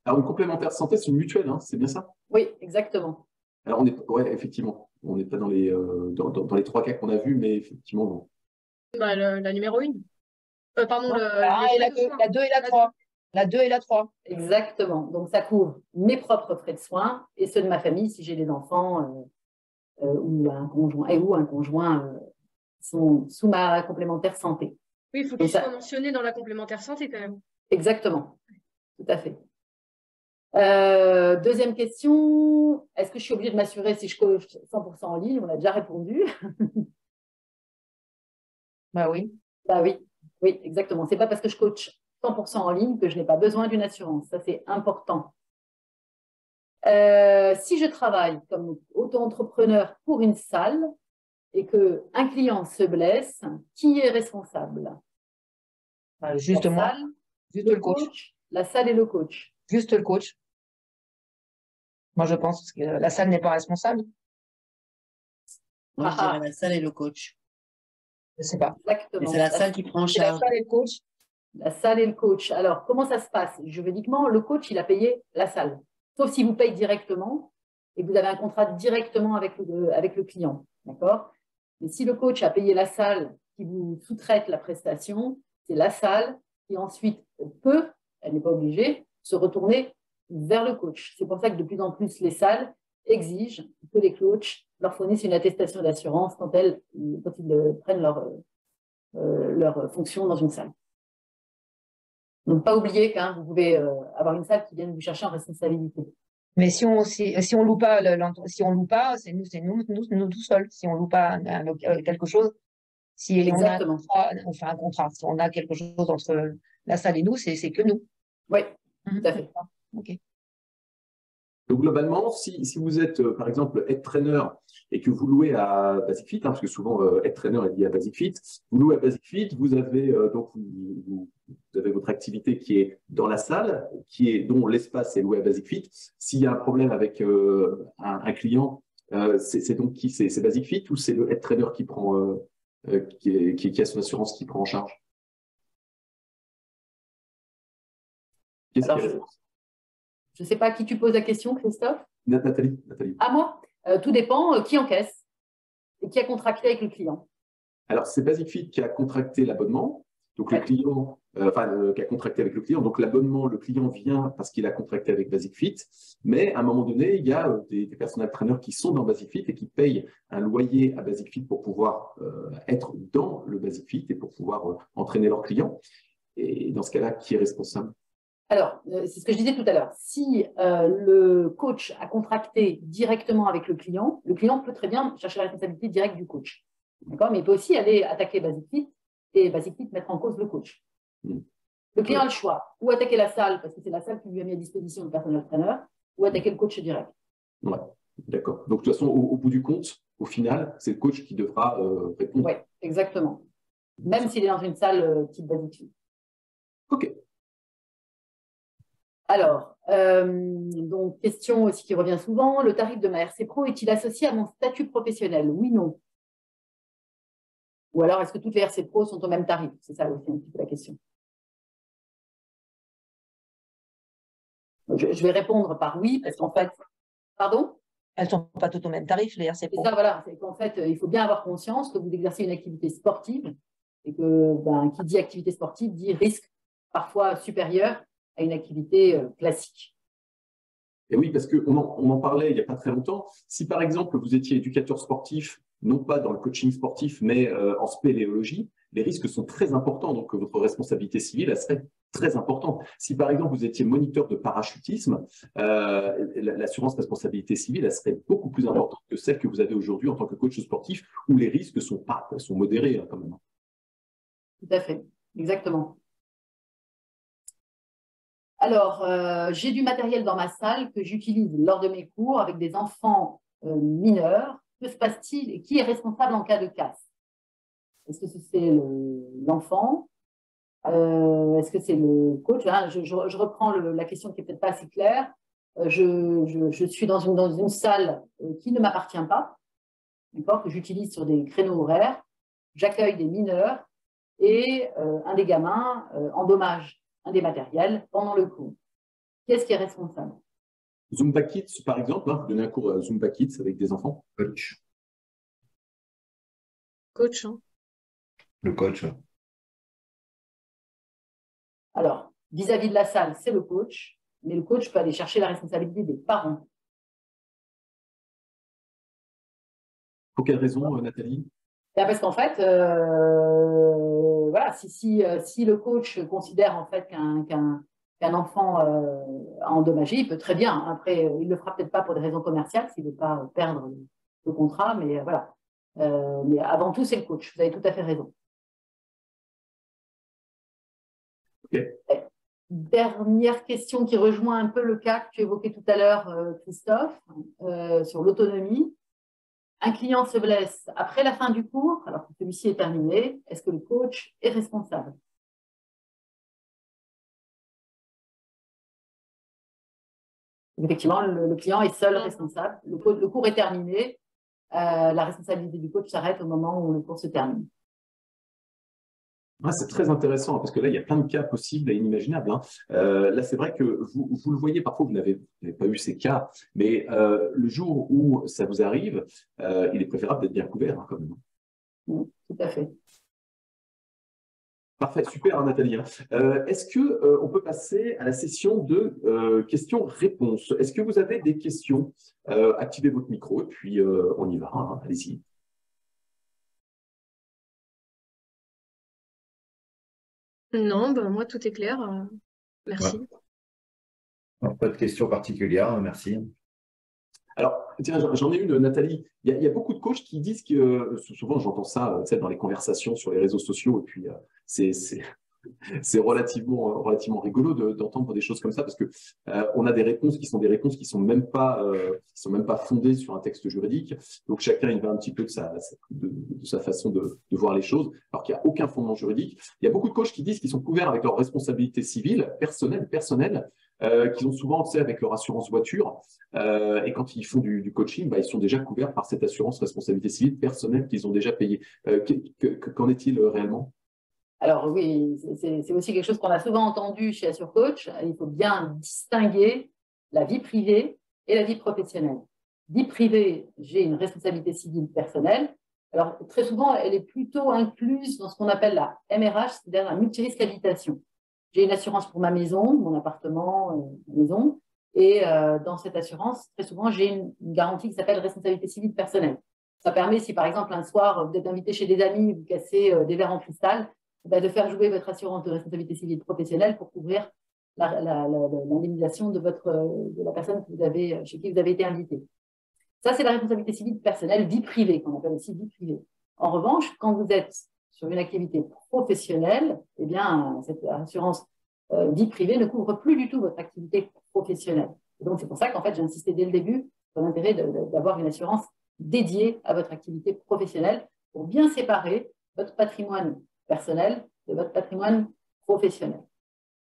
Alors, une complémentaire santé, c'est une mutuelle, hein, c'est bien ça? Oui, exactement. Alors, ouais, effectivement, on n'est pas dans les, dans les trois cas qu'on a vus, mais effectivement… Bah, la numéro 1. Pardon, la 2 et la 3. La 2 et la 3. Exactement. Donc, ça couvre mes propres frais de soins et ceux de ma famille si j'ai des enfants ou un conjoint, sont sous ma complémentaire santé. Oui, il faut qu'ils soient mentionnés dans la complémentaire santé quand même. Exactement. Tout à fait. Deuxième question, est-ce que je suis obligée de m'assurer si je coach 100% en ligne? On a déjà répondu. Bah oui. Bah oui, oui, exactement. C'est pas parce que je coach 100% en ligne que je n'ai pas besoin d'une assurance. Ça, c'est important. Si je travaille comme auto-entrepreneur pour une salle et qu'un client se blesse, qui est responsable? Juste moi. La salle, juste le coach. La salle et le coach. Juste le coach. Moi, je pense que la salle n'est pas responsable. Moi, je dirais la salle et le coach. Je ne sais pas. Exactement. C'est la salle qui prend en charge. La salle et le coach. La salle et le coach. Alors, comment ça se passe? Juridiquement, le coach, il a payé la salle. Sauf si vous payez directement et vous avez un contrat directement avec le client. D'accord? Mais si le coach a payé la salle qui vous sous-traite la prestation, c'est la salle qui ensuite peut, elle n'est pas obligée, se retourner vers le coach. C'est pour ça que de plus en plus, les salles exigent que les coachs leur fournissent une attestation d'assurance quand ils prennent leur fonction dans une salle. Donc, pas oublier que vous pouvez avoir une salle qui vient vous chercher en responsabilité. Mais si on loue pas, c'est nous tout seuls. Si on loue pas quelque chose, si on a un contrat, on fait un contrat. Si on a quelque chose entre la salle et nous, c'est que nous. Oui. Tout à fait. Okay. Donc, globalement, si vous êtes, par exemple, head trainer et que vous louez à Basic Fit, parce que souvent, head trainer est lié à Basic Fit, vous louez à Basic Fit, vous avez donc vous avez votre activité qui est dans la salle, dont l'espace est loué à Basic Fit. S'il y a un problème avec un client, c'est donc qui? C'est Basic Fit ou c'est le head trainer qui prend, qui a son assurance qui prend en charge? Alors, je ne sais pas à qui tu poses la question, Christophe. Nathalie. Ah, moi, tout dépend qui encaisse et qui a contracté avec le client. Alors, c'est Basic Fit qui a contracté l'abonnement. Donc, le client, qui a contracté avec le client. Donc, l'abonnement, le client vient parce qu'il a contracté avec Basic Fit. Mais à un moment donné, il y a des personnels traîneurs qui sont dans Basic Fit et qui payent un loyer à Basic Fit pour pouvoir être dans le Basic Fit et pour pouvoir entraîner leurs clients. Et dans ce cas-là, qui est responsable? Alors, c'est ce que je disais tout à l'heure. Si le coach a contracté directement avec le client peut très bien chercher la responsabilité directe du coach. D'accord? Mais il peut aussi aller attaquer Basic Fit et Basic Fit mettre en cause le coach. Le client a le choix. Ou attaquer la salle, parce que c'est la salle qui lui a mis à disposition le personnel trainer, ou attaquer le coach direct. Ouais, d'accord. Donc, de toute façon, au bout du compte, au final, c'est le coach qui devra répondre. Oui, exactement. Même s'il est dans une salle type Basic Fit. OK. Alors, donc question aussi qui revient souvent, le tarif de ma RC Pro est-il associé à mon statut professionnel? Oui, non. Ou alors, est-ce que toutes les RC Pro sont au même tarif? C'est ça aussi un petit peu la question. Je vais répondre par oui, parce qu'en fait… Pardon? Elles ne sont pas toutes au même tarif, les RC Pro. C'est ça, voilà. C'est qu'en fait, il faut bien avoir conscience que vous exercez une activité sportive et que qui dit activité sportive dit risque parfois supérieur à une activité classique. Et oui, parce qu'on en parlait il n'y a pas très longtemps. Si par exemple vous étiez éducateur sportif, non pas dans le coaching sportif, mais en spéléologie, les risques sont très importants, donc votre responsabilité civile, elle serait très importante. Si par exemple vous étiez moniteur de parachutisme, l'assurance responsabilité civile, elle serait beaucoup plus importante que celle que vous avez aujourd'hui en tant que coach sportif, où les risques sont modérés quand même. Tout à fait, exactement. Alors, j'ai du matériel dans ma salle que j'utilise lors de mes cours avec des enfants mineurs. Que se passe-t-il et qui est responsable en cas de casse? Est-ce que c'est l'enfant? Est-ce que c'est le coach? Je reprends la question qui n'est peut-être pas assez claire. Je suis dans une salle qui ne m'appartient pas, que j'utilise sur des créneaux horaires. J'accueille des mineurs et un des gamins endommage un des matériels pendant le cours. Qu'est-ce qui est responsable? Zumba Kids, par exemple, vous donnez un cours à Zumba Kids avec des enfants. Coach. Coach, hein. Le coach. Alors, vis-à-vis de la salle, c'est le coach, mais le coach peut aller chercher la responsabilité des parents. Pour quelle raison, Nathalie? Parce qu'en fait, voilà, si le coach considère en fait qu'un enfant endommagé, il peut très bien. Après, il ne le fera peut-être pas pour des raisons commerciales, s'il ne veut pas perdre le contrat, mais voilà. Mais avant tout, c'est le coach. Vous avez tout à fait raison. Okay. Dernière question qui rejoint un peu le cas que tu évoquais tout à l'heure, Christophe, sur l'autonomie. Un client se blesse après la fin du cours, alors que celui-ci est terminé. Est-ce que le coach est responsable? Effectivement, le client est seul responsable. Le cours est terminé. La responsabilité du coach s'arrête au moment où le cours se termine. Ah, c'est très intéressant parce que là, il y a plein de cas possibles et inimaginables. Hein. Là, c'est vrai que vous le voyez parfois, vous n'avez pas eu ces cas, mais le jour où ça vous arrive, il est préférable d'être bien couvert hein, quand même. Oui, tout à fait. Parfait, super hein, Nathalie. Est-ce qu'on peut passer à la session de questions-réponses? Est-ce que vous avez des questions? Activez votre micro et puis on y va. Hein, allez-y. Non, ben moi tout est clair. Merci. Ouais. Alors, pas de questions particulières, hein, merci. Alors, tiens, j'en ai une, Nathalie. Il y a beaucoup de coachs qui disent que, souvent j'entends ça dans les conversations sur les réseaux sociaux, et puis c'est relativement rigolo d'entendre des choses comme ça, parce que on a des réponses qui sont même pas fondées sur un texte juridique. Donc chacun il va un petit peu de sa façon de voir les choses, alors qu'il n'y a aucun fondement juridique. Il y a beaucoup de coachs qui disent qu'ils sont couverts avec leur responsabilité civile, personnelle, qu'ils ont souvent avec leur assurance voiture, et quand ils font du coaching, ils sont déjà couverts par cette assurance responsabilité civile personnelle qu'ils ont déjà payée. Qu'en est-il réellement? Alors oui, c'est aussi quelque chose qu'on a souvent entendu chez Assur Coach. Il faut bien distinguer la vie privée et la vie professionnelle. Vie privée, j'ai une responsabilité civile personnelle. Alors très souvent, elle est plutôt incluse dans ce qu'on appelle la MRH, c'est-à-dire la multirisque habitation. J'ai une assurance pour ma maison, mon appartement, maison, et dans cette assurance, très souvent, j'ai une garantie qui s'appelle responsabilité civile personnelle. Ça permet, si par exemple un soir, vous êtes invité chez des amis, vous cassez des verres en cristal, de faire jouer votre assurance de responsabilité civile professionnelle pour couvrir l'indemnisation de la personne que vous avez, chez qui vous avez été invité. Ça, c'est la responsabilité civile personnelle, vie privée, qu'on appelle aussi vie privée. En revanche, quand vous êtes sur une activité professionnelle, eh bien, cette assurance vie privée ne couvre plus du tout votre activité professionnelle. Et donc, c'est pour ça qu'en fait, j'ai insisté dès le début sur l'intérêt d'avoir une assurance dédiée à votre activité professionnelle pour bien séparer votre patrimoine personnel de votre patrimoine professionnel.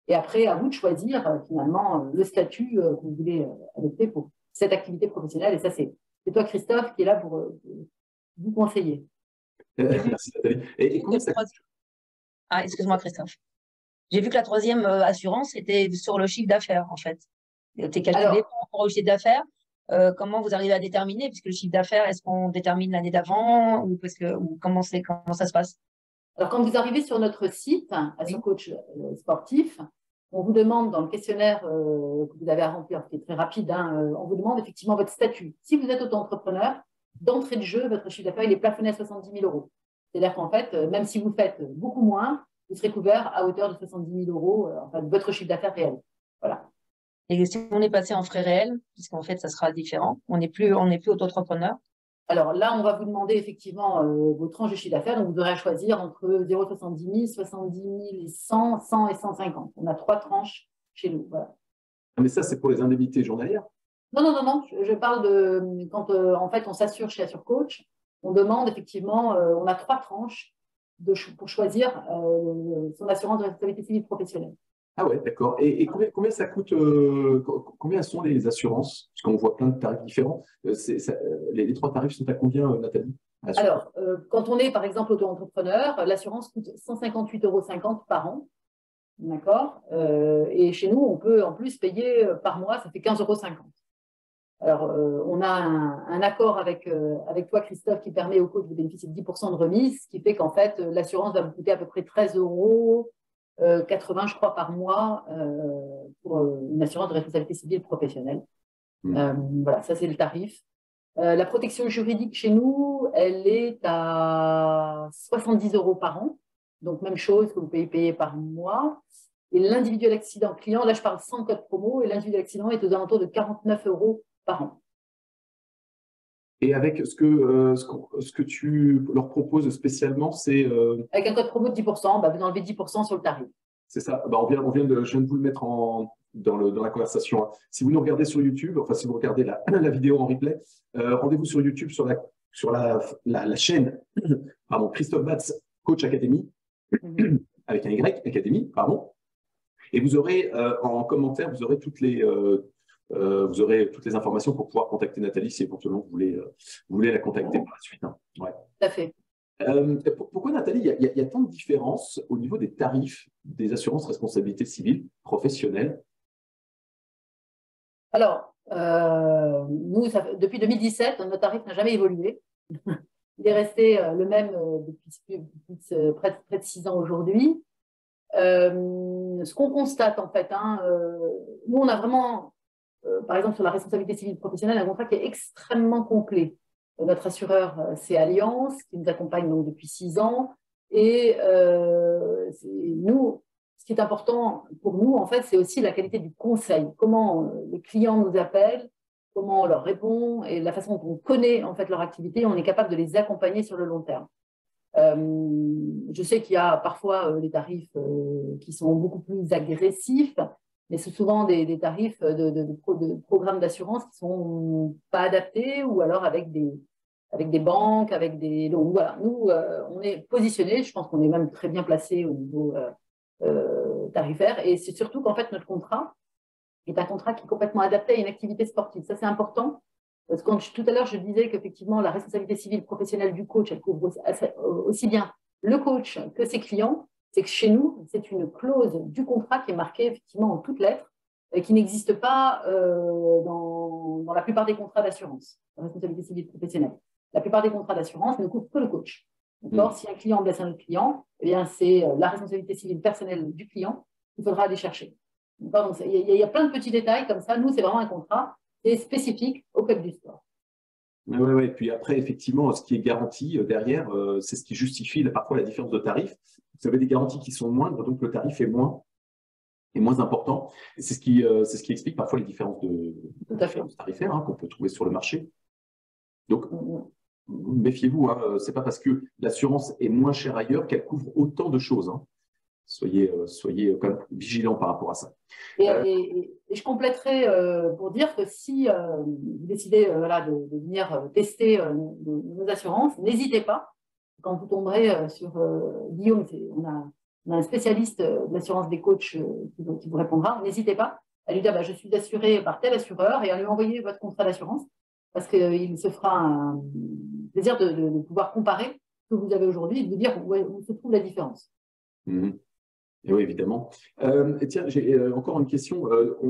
Et après, à vous de choisir finalement le statut que vous voulez adopter pour cette activité professionnelle. Et ça, c'est toi, Christophe, qui est là pour vous conseiller. Merci, Nathalie. Et excuse-moi, Christophe. J'ai vu que la troisième assurance était sur le chiffre d'affaires, en fait. C'était calculé pour le chiffre d'affaires. Comment vous arrivez à déterminer, puisque le chiffre d'affaires, est-ce qu'on détermine l'année d'avant ou comment ça se passe? Alors, quand vous arrivez sur notre site, Assur Coach Sportif, on vous demande dans le questionnaire que vous avez à remplir, qui est très rapide, on vous demande effectivement votre statut. Si vous êtes auto-entrepreneur, d'entrée de jeu, votre chiffre d'affaires, il est plafonné à 70 000 €. C'est-à-dire qu'en fait, même si vous faites beaucoup moins, vous serez couvert à hauteur de 70 000 €, enfin, de votre chiffre d'affaires réel. Voilà. Et si on est passé en frais réels, puisqu'en fait, ça sera différent, on n'est plus auto-entrepreneur. Alors là, on va vous demander effectivement vos tranches de chiffre d'affaires. Donc, vous aurez à choisir entre 0,70 000, 70 000 et 100, 100 et 150. On a 3 tranches chez nous. Voilà. Mais ça, c'est pour les indemnités journalières? Non. Je parle de quand, en fait, on s'assure chez Assur Coach. On demande effectivement, on a 3 tranches pour choisir son assurance de responsabilité civile professionnelle. Ah ouais, d'accord. Et combien ça coûte, combien sont les assurances? Parce qu'on voit plein de tarifs différents. Les 3 tarifs sont à combien, Nathalie? Alors, quand on est, par exemple, auto-entrepreneur, l'assurance coûte 158,50 € par an. D'accord. Et chez nous, on peut en plus payer par mois, ça fait 15,50 €. Alors, on a un accord avec toi, Christophe, qui permet au coach de bénéficier de 10% de remise, ce qui fait qu'en fait, l'assurance va vous coûter à peu près 13 euros. 80, je crois, par mois pour une assurance de responsabilité civile professionnelle. Voilà, ça, c'est le tarif. La protection juridique chez nous, elle est à 70 € par an. Donc, même chose que vous pouvez payer par mois. Et l'individuel accident client, là, je parle sans code promo, et l'individuel accident est aux alentours de 49 € par an. Et avec ce que tu leur proposes spécialement, c'est… Avec un code promo de 10%, bah, vous enlevez 10% sur le tarif. C'est ça. Bah, je viens de vous le mettre dans la conversation. Si vous nous regardez sur YouTube, enfin, si vous regardez la vidéo en replay, rendez-vous sur YouTube sur la chaîne pardon, Christophe Bats Coach Academy, avec un Y, Academy, pardon. Et vous aurez en commentaire, vous aurez toutes les informations pour pouvoir contacter Nathalie si éventuellement vous voulez la contacter par la suite. Hein. Ouais. Tout à fait. Pourquoi, Nathalie, il y a tant de différences au niveau des tarifs des assurances responsabilité civile professionnelle? Alors, nous, depuis 2017, notre tarif n'a jamais évolué. Il est resté le même depuis près de 6 ans aujourd'hui. Ce qu'on constate, en fait, hein, nous, on a vraiment… Par exemple, sur la responsabilité civile professionnelle, un contrat qui est extrêmement complet. Notre assureur, c'est Alliance, qui nous accompagne donc depuis 6 ans. Et nous, ce qui est important pour nous, en fait, c'est aussi la qualité du conseil. Comment les clients nous appellent, comment on leur répond, et la façon dont on connaît en fait leur activité, on est capable de les accompagner sur le long terme. Je sais qu'il y a parfois des tarifs qui sont beaucoup plus agressifs, mais c'est souvent des tarifs de programmes d'assurance qui ne sont pas adaptés, ou alors avec des banques, avec des… Donc voilà, nous, on est positionnés, je pense qu'on est même très bien placés au niveau tarifaire, et c'est surtout qu'en fait, notre contrat est un contrat qui est complètement adapté à une activité sportive. Ça, c'est important, parce que tout à l'heure, je disais qu'effectivement, la responsabilité civile professionnelle du coach, elle couvre aussi bien le coach que ses clients. C'est que chez nous, c'est une clause du contrat qui est marquée effectivement en toutes lettres et qui n'existe pas dans la plupart des contrats d'assurance, la responsabilité civile professionnelle. La plupart des contrats d'assurance ne couvrent que le coach. D'accord ? Si un client blesse un autre client, eh bien c'est la responsabilité civile personnelle du client qu'il faudra aller chercher. D'accord ? Donc, il y a plein de petits détails comme ça. Nous, c'est vraiment un contrat qui est spécifique au Code du sport. Oui, oui, oui. Puis après, effectivement, ce qui est garanti derrière, c'est ce qui justifie parfois la différence de tarif. Vous avez des garanties qui sont moindres, donc le tarif est moins important. Et c'est ce qui explique parfois les différences tarifaires hein, qu'on peut trouver sur le marché. Donc, méfiez-vous, hein, ce n'est pas parce que l'assurance est moins chère ailleurs qu'elle couvre autant de choses. Hein. Soyez quand même vigilants par rapport à ça. Et je compléterai pour dire que si vous décidez voilà, de venir tester nos assurances, n'hésitez pas. Quand vous tomberez sur Guillaume, on a un spécialiste de l'assurance des coachs qui vous répondra. N'hésitez pas à lui dire bah, « je suis assuré par tel assureur » et à lui envoyer votre contrat d'assurance parce qu'il se fera un plaisir de pouvoir comparer ce que vous avez aujourd'hui et de vous dire où se trouve la différence. Mmh. Et oui, évidemment. Et tiens, j'ai encore une question.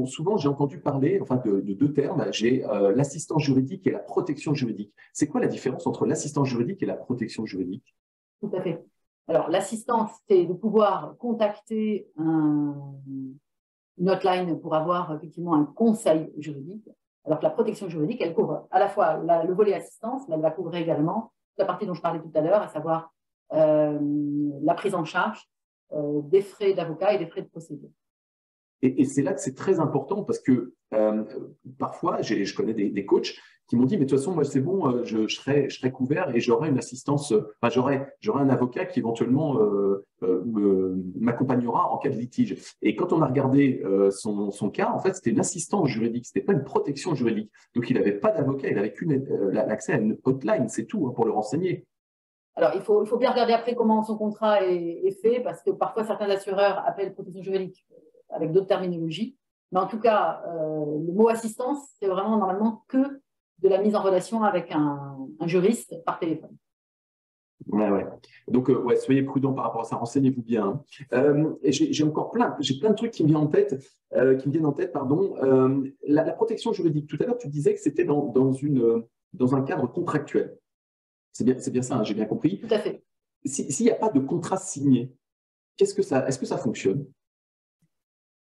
Souvent, j'ai entendu parler enfin, de deux termes. J'ai l'assistance juridique et la protection juridique. C'est quoi la différence entre l'assistance juridique et la protection juridique? Tout à fait. Alors, l'assistance, c'est de pouvoir contacter une hotline pour avoir effectivement un conseil juridique. Alors que la protection juridique, elle couvre à la fois le volet assistance, mais elle va couvrir également la partie dont je parlais tout à l'heure, à savoir la prise en charge, des frais d'avocat et des frais de procédure. Et c'est là que c'est très important parce que parfois, je connais des coachs qui m'ont dit « mais de toute façon, moi c'est bon, je serai couvert et j'aurai une assistance, enfin, j'aurai un avocat qui éventuellement m'accompagnera en cas de litige ». Et quand on a regardé son cas, en fait, c'était une assistance juridique, ce n'était pas une protection juridique. Donc, il n'avait pas d'avocat, il n'avait l'accès à une hotline, c'est tout, hein, pour le renseigner. Alors, il faut bien regarder après comment son contrat est fait, parce que parfois, certains assureurs appellent protection juridique avec d'autres terminologies. Mais en tout cas, le mot assistance, c'est vraiment normalement que de la mise en relation avec un juriste par téléphone. Ouais, ouais. Donc, ouais, soyez prudents par rapport à ça, renseignez-vous bien. Hein. J'ai encore plein de trucs qui me viennent en tête. La protection juridique, tout à l'heure, tu disais que c'était dans un cadre contractuel. C'est bien ça, hein, j'ai bien compris. Tout à fait. S'il n'y a pas de contrat signé, Qu'est-ce que ça, est-ce que ça fonctionne?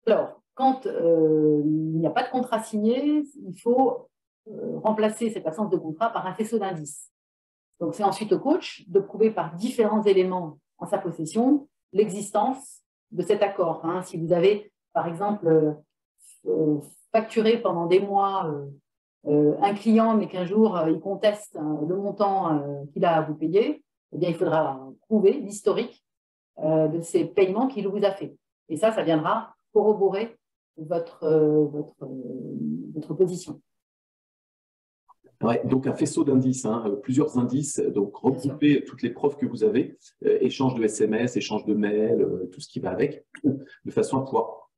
Alors, quand il n'y a pas de contrat signé, il faut remplacer cette absence de contrat par un faisceau d'indices. Donc, c'est ensuite au coach de prouver par différents éléments en sa possession l'existence de cet accord. Hein. Si vous avez, par exemple, facturé pendant des mois un client, mais qu'un jour, il conteste le montant qu'il a à vous payer, eh bien, il faudra prouver l'historique de ces paiements qu'il vous a fait. Et ça, ça viendra corroborer votre position. Ouais, donc un faisceau d'indices, hein, plusieurs indices, donc regroupez toutes les preuves que vous avez, échange de SMS, échange de mails, tout ce qui va avec, de façon à pouvoir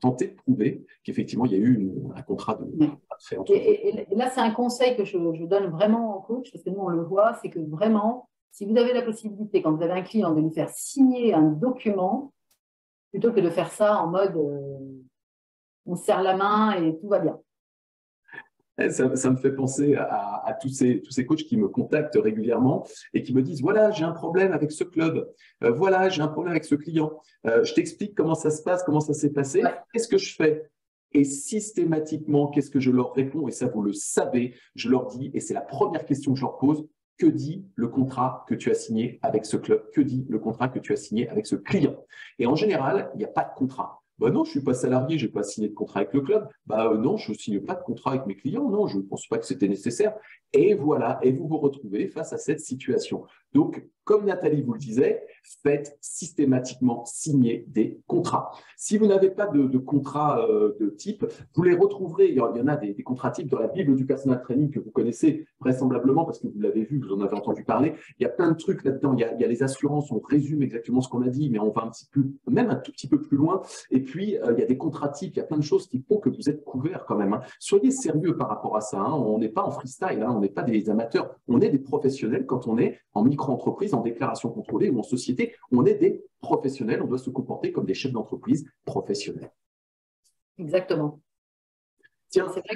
tenter de prouver qu'effectivement il y a eu un contrat de fait entre et là c'est un conseil que je donne vraiment en coach, parce que nous on le voit, c'est que vraiment, si vous avez la possibilité, quand vous avez un client, de lui faire signer un document, plutôt que de faire ça en mode on serre la main et tout va bien. Ça me fait penser à tous ces coachs qui me contactent régulièrement et qui me disent « Voilà, j'ai un problème avec ce club. Voilà, j'ai un problème avec ce client. Je t'explique comment ça se passe, comment ça s'est passé. Ouais. Qu'est-ce que je fais ?» Et systématiquement, qu'est-ce que je leur réponds? Et ça, vous le savez, je leur dis, et c'est la première question que je leur pose, « Que dit le contrat que tu as signé avec ce club? Que dit le contrat que tu as signé avec ce client ?» Et en général, il n'y a pas de contrat. Ben non, je ne suis pas salarié, je n'ai pas signé de contrat avec le club. Ben non, je ne signe pas de contrat avec mes clients. Non, je ne pense pas que c'était nécessaire. Et voilà, et vous vous retrouvez face à cette situation. Donc, comme Nathalie vous le disait, faites systématiquement signer des contrats. Si vous n'avez pas de contrat de type, vous les retrouverez. Il y en a des contrats types dans la Bible du Personal Training que vous connaissez vraisemblablement parce que vous l'avez vu, vous en avez entendu parler. Il y a plein de trucs là-dedans. Il y a les assurances, on résume exactement ce qu'on a dit, mais on va un petit peu, même un tout petit peu plus loin. Et puis, il y a des contrats types, il y a plein de choses qui font que vous êtes couverts quand même. Hein. Soyez sérieux par rapport à ça. Hein. On n'est pas en freestyle, hein. On n'est pas des amateurs. On est des professionnels quand on est en micro-entreprise, en déclaration contrôlée ou en société, on est des professionnels, on doit se comporter comme des chefs d'entreprise professionnels. Exactement. Tiens, c'est vrai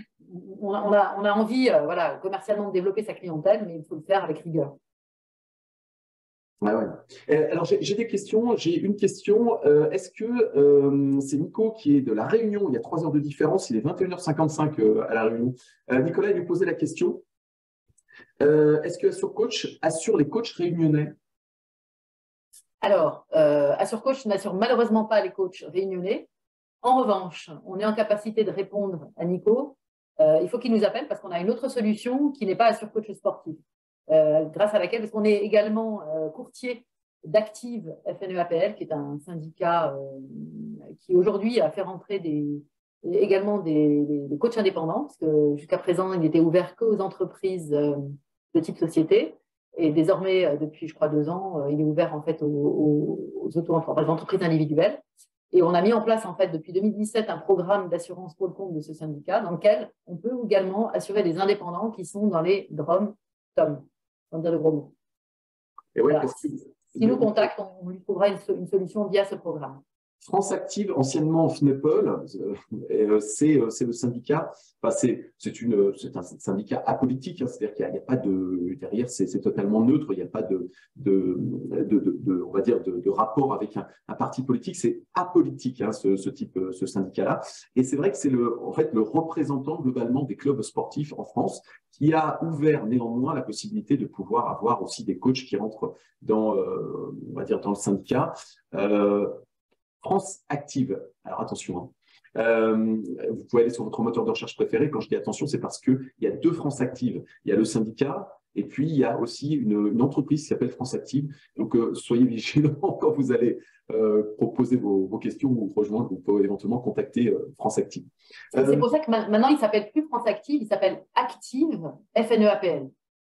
qu'on a envie, voilà, commercialement de développer sa clientèle, mais il faut le faire avec rigueur. Ah ouais. Alors, j'ai des questions. J'ai une question. Est-ce que c'est Nico qui est de La Réunion? Il y a 3 heures de différence. Il est 21h55 à La Réunion. Nicolas, il lui posait la question. Est-ce que Assur Coach assure les coachs réunionnais? Alors, Assur Coach n'assure malheureusement pas les coachs réunionnais. En revanche, on est en capacité de répondre à Nico. Il faut qu'il nous appelle parce qu'on a une autre solution qui n'est pas Assur Coach sportif, grâce à laquelle, parce qu'on est également courtier d'Active FNEAPL, qui est un syndicat qui aujourd'hui a fait rentrer également des coachs indépendants, parce que jusqu'à présent, il n'était ouvert qu'aux entreprises de type société. Et désormais, depuis, je crois, 2 ans, il est ouvert en fait aux entreprises individuelles. Et on a mis en place, en fait, depuis 2017, un programme d'assurance pour le compte de ce syndicat, dans lequel on peut également assurer des indépendants qui sont dans les DROM, TOM, sans dire le gros mot. Et ouais, voilà. Si nous contacte, on lui trouvera une solution via ce programme. France Active, anciennement FNEAPL, c'est le syndicat, enfin c'est un syndicat apolitique, hein, c'est-à-dire qu'il n'y a pas de, derrière c'est totalement neutre, il n'y a pas de on va dire, de rapport avec un parti politique, c'est apolitique, hein, ce syndicat-là, et c'est vrai que c'est en fait le représentant globalement des clubs sportifs en France, qui a ouvert néanmoins la possibilité de pouvoir avoir aussi des coachs qui rentrent dans, on va dire, dans le syndicat. France Active, alors attention, hein. Vous pouvez aller sur votre moteur de recherche préféré, quand je dis attention, c'est parce qu'il y a 2 France Active, il y a le syndicat et puis il y a aussi une entreprise qui s'appelle France Active, donc soyez vigilants quand vous allez proposer vos questions ou rejoindre, vous pouvez éventuellement contacter France Active. C'est pour ça que maintenant il ne s'appelle plus France Active, il s'appelle Active FNEAPL.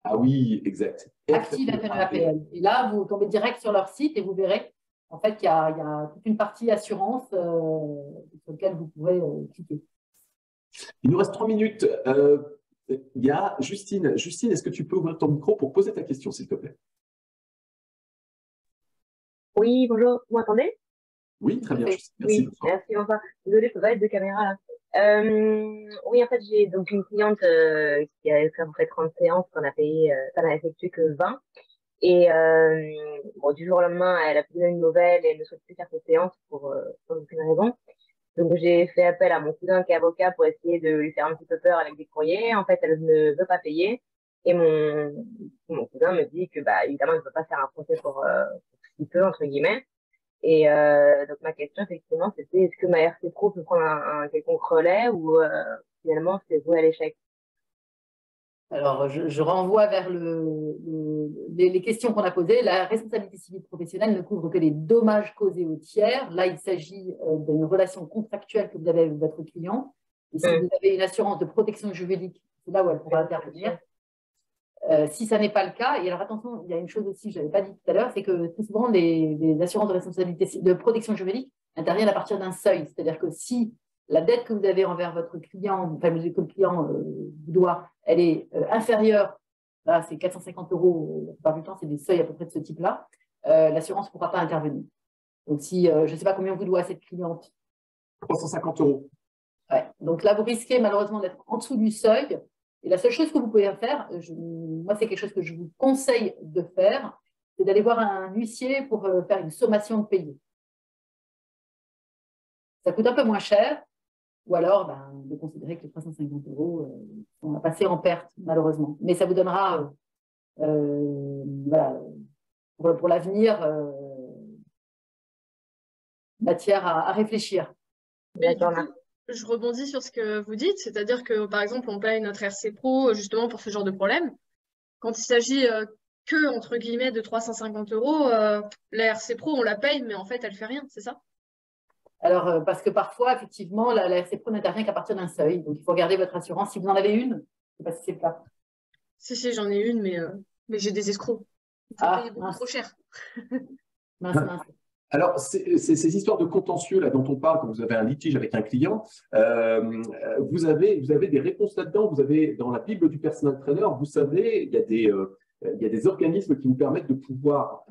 Ah oui, exact. Active FNEAPL, et là vous tombez direct sur leur site et vous verrez en fait, il y a toute une partie assurance sur laquelle vous pouvez cliquer. Il nous reste 3 minutes. Il y a Justine. Justine, est-ce que tu peux ouvrir ton micro pour poser ta question, s'il te plaît? Oui, bonjour. Vous m'entendez? Oui, très bien. Justine. Merci. Oui, merci, bonsoir. Désolée, ça va être de caméra là. Oui, en fait, j'ai donc une cliente qui a fait 30 séances, qu'on a effectué que 20. Et bon, du jour au lendemain, elle a plus donné de nouvelles et elle ne souhaite plus faire ses séances pour aucune raison. Donc j'ai fait appel à mon cousin qui est avocat pour essayer de lui faire un petit peu peur avec des courriers. En fait, elle ne veut pas payer. Et mon cousin me dit que, bah, évidemment, il ne peut pas faire un procès pour ce qu'il peut, entre guillemets. Et donc ma question, effectivement, c'était est-ce que ma RC Pro peut prendre un quelconque relais ou finalement c'est voué à l'échec? Alors, je renvoie vers les questions qu'on a posées. La responsabilité civile professionnelle ne couvre que les dommages causés aux tiers. Là, il s'agit d'une relation contractuelle que vous avez avec votre client. Et si vous avez une assurance de protection juridique, c'est là où elle pourra intervenir. Si ça n'est pas le cas, et alors attention, il y a une chose aussi que je n'avais pas dit tout à l'heure, c'est que très souvent, les assurances de responsabilité de protection juridique interviennent à partir d'un seuil. C'est-à-dire que si la dette que vous avez envers votre client, enfin, que le client vous doit, elle est inférieure, là c'est 450 € la plupart du temps, c'est des seuils à peu près de ce type-là, l'assurance ne pourra pas intervenir. Donc si, je ne sais pas combien vous doit à cette cliente. 350 €. Ouais. Donc là, vous risquez malheureusement d'être en dessous du seuil. Et la seule chose que vous pouvez faire, moi c'est quelque chose que je vous conseille de faire, c'est d'aller voir un huissier pour faire une sommation de payer. Ça coûte un peu moins cher. Ou alors, ben, de considérer que les 350 € sont à passer en perte, malheureusement. Mais ça vous donnera, voilà, pour l'avenir, matière à réfléchir. Je rebondis sur ce que vous dites, c'est-à-dire que, par exemple, on paye notre RC Pro justement pour ce genre de problème. Quand il s'agit que, entre guillemets, de 350 €, la RC Pro, on la paye, mais en fait, elle ne fait rien, c'est ça ? Alors, parce que parfois, effectivement, la RC Pro n'intervient qu'à partir d'un seuil. Donc, il faut regarder votre assurance. Si vous en avez une, je ne sais pas si c'est le cas. Si, j'en ai une, mais j'ai des escrocs. Ah, c'est beaucoup trop cher. mince. Alors, ces histoires de contentieux là, dont on parle quand vous avez un litige avec un client, vous avez des réponses là-dedans. Vous avez, dans la Bible du personal trainer, vous savez, il y a des organismes qui vous permettent de pouvoir,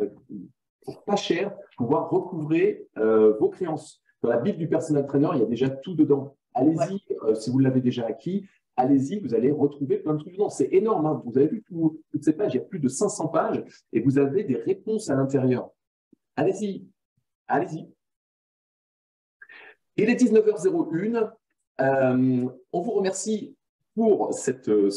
pour pas cher, pouvoir recouvrer vos créances. Dans la Bible du personal trainer, il y a déjà tout dedans. Allez-y, si vous l'avez déjà acquis, allez-y, vous allez retrouver plein de trucs dedans. C'est énorme, hein. Vous avez vu toutes ces pages, il y a plus de 500 pages et vous avez des réponses à l'intérieur. Allez-y, allez-y. Il est 19 h 01. On vous remercie pour ce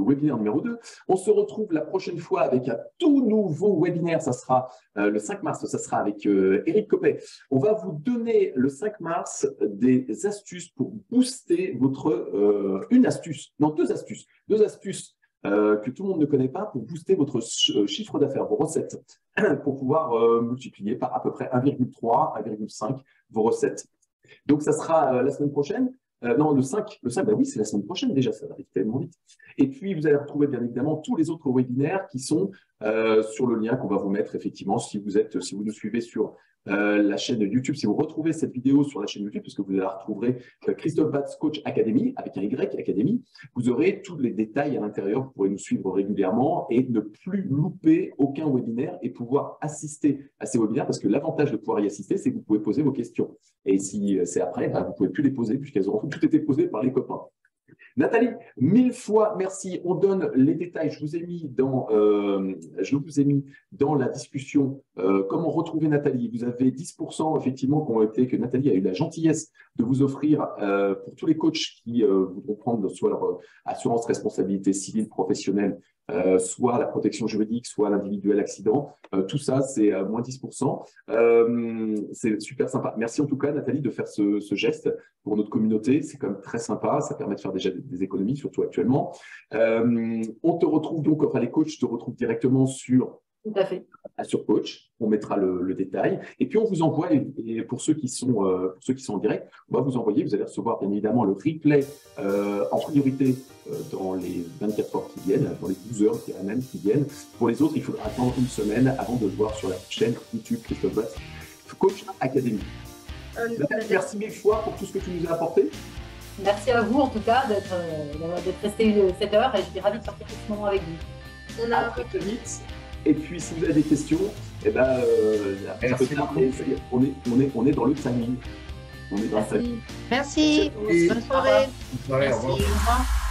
webinaire numéro 2. On se retrouve la prochaine fois avec un tout nouveau webinaire. Ça sera le 5 mars, ça sera avec Eric Copet. On va vous donner le 5 mars des astuces pour booster votre... deux astuces que tout le monde ne connaît pas pour booster votre chiffre d'affaires, vos recettes, pour pouvoir multiplier par à peu près 1,3, 1,5 vos recettes. Donc, ça sera la semaine prochaine. Non, le 5, ben oui, c'est la semaine prochaine déjà, ça va aller tellement vite. Et puis, vous allez retrouver bien évidemment tous les autres webinaires qui sont sur le lien qu'on va vous mettre, effectivement, si vous nous suivez sur la chaîne YouTube, si vous retrouvez cette vidéo sur la chaîne YouTube, parce que vous la retrouverez Christophe Bats Coach Academy, avec un Y, Academy, vous aurez tous les détails à l'intérieur, vous pourrez nous suivre régulièrement et ne plus louper aucun webinaire et pouvoir assister à ces webinaires, parce que l'avantage de pouvoir y assister, c'est que vous pouvez poser vos questions. Et si c'est après, ben, vous ne pouvez plus les poser, puisqu'elles auront toutes été posées par les copains. Nathalie, 1000 fois merci. On donne les détails. Je vous ai mis dans la discussion comment retrouver Nathalie. Vous avez 10% effectivement que Nathalie a eu la gentillesse de vous offrir pour tous les coachs qui voudront prendre soit leur assurance responsabilité civile professionnelle, soit la protection juridique, soit l'individuel accident. Tout ça, c'est à moins 10%. C'est super sympa. Merci en tout cas, Nathalie, de faire ce geste pour notre communauté. C'est quand même très sympa. Ça permet de faire déjà des économies, surtout actuellement. On te retrouve donc, enfin les coachs, je te retrouve directement sur... Tout à fait. Assur Coach, on mettra le détail. Et puis, on vous envoie, et pour ceux qui sont en direct, on va vous envoyer, vous allez recevoir bien évidemment le replay en priorité dans les 24 heures qui viennent, dans les 12 heures même qui viennent. Pour les autres, il faudra attendre une semaine avant de le voir sur la chaîne YouTube Christophe Bats Coach Academy. Merci 1000 fois pour tout ce que tu nous as apporté. Merci à vous en tout cas d'être resté 7 heures et je suis ravie de partir ce moment avec vous. On a à très vite. Et puis, si vous avez des questions, eh ben, on est dans le timing. On est dans le timing. Merci. Bonne soirée. Bonne soirée. Merci. Au revoir.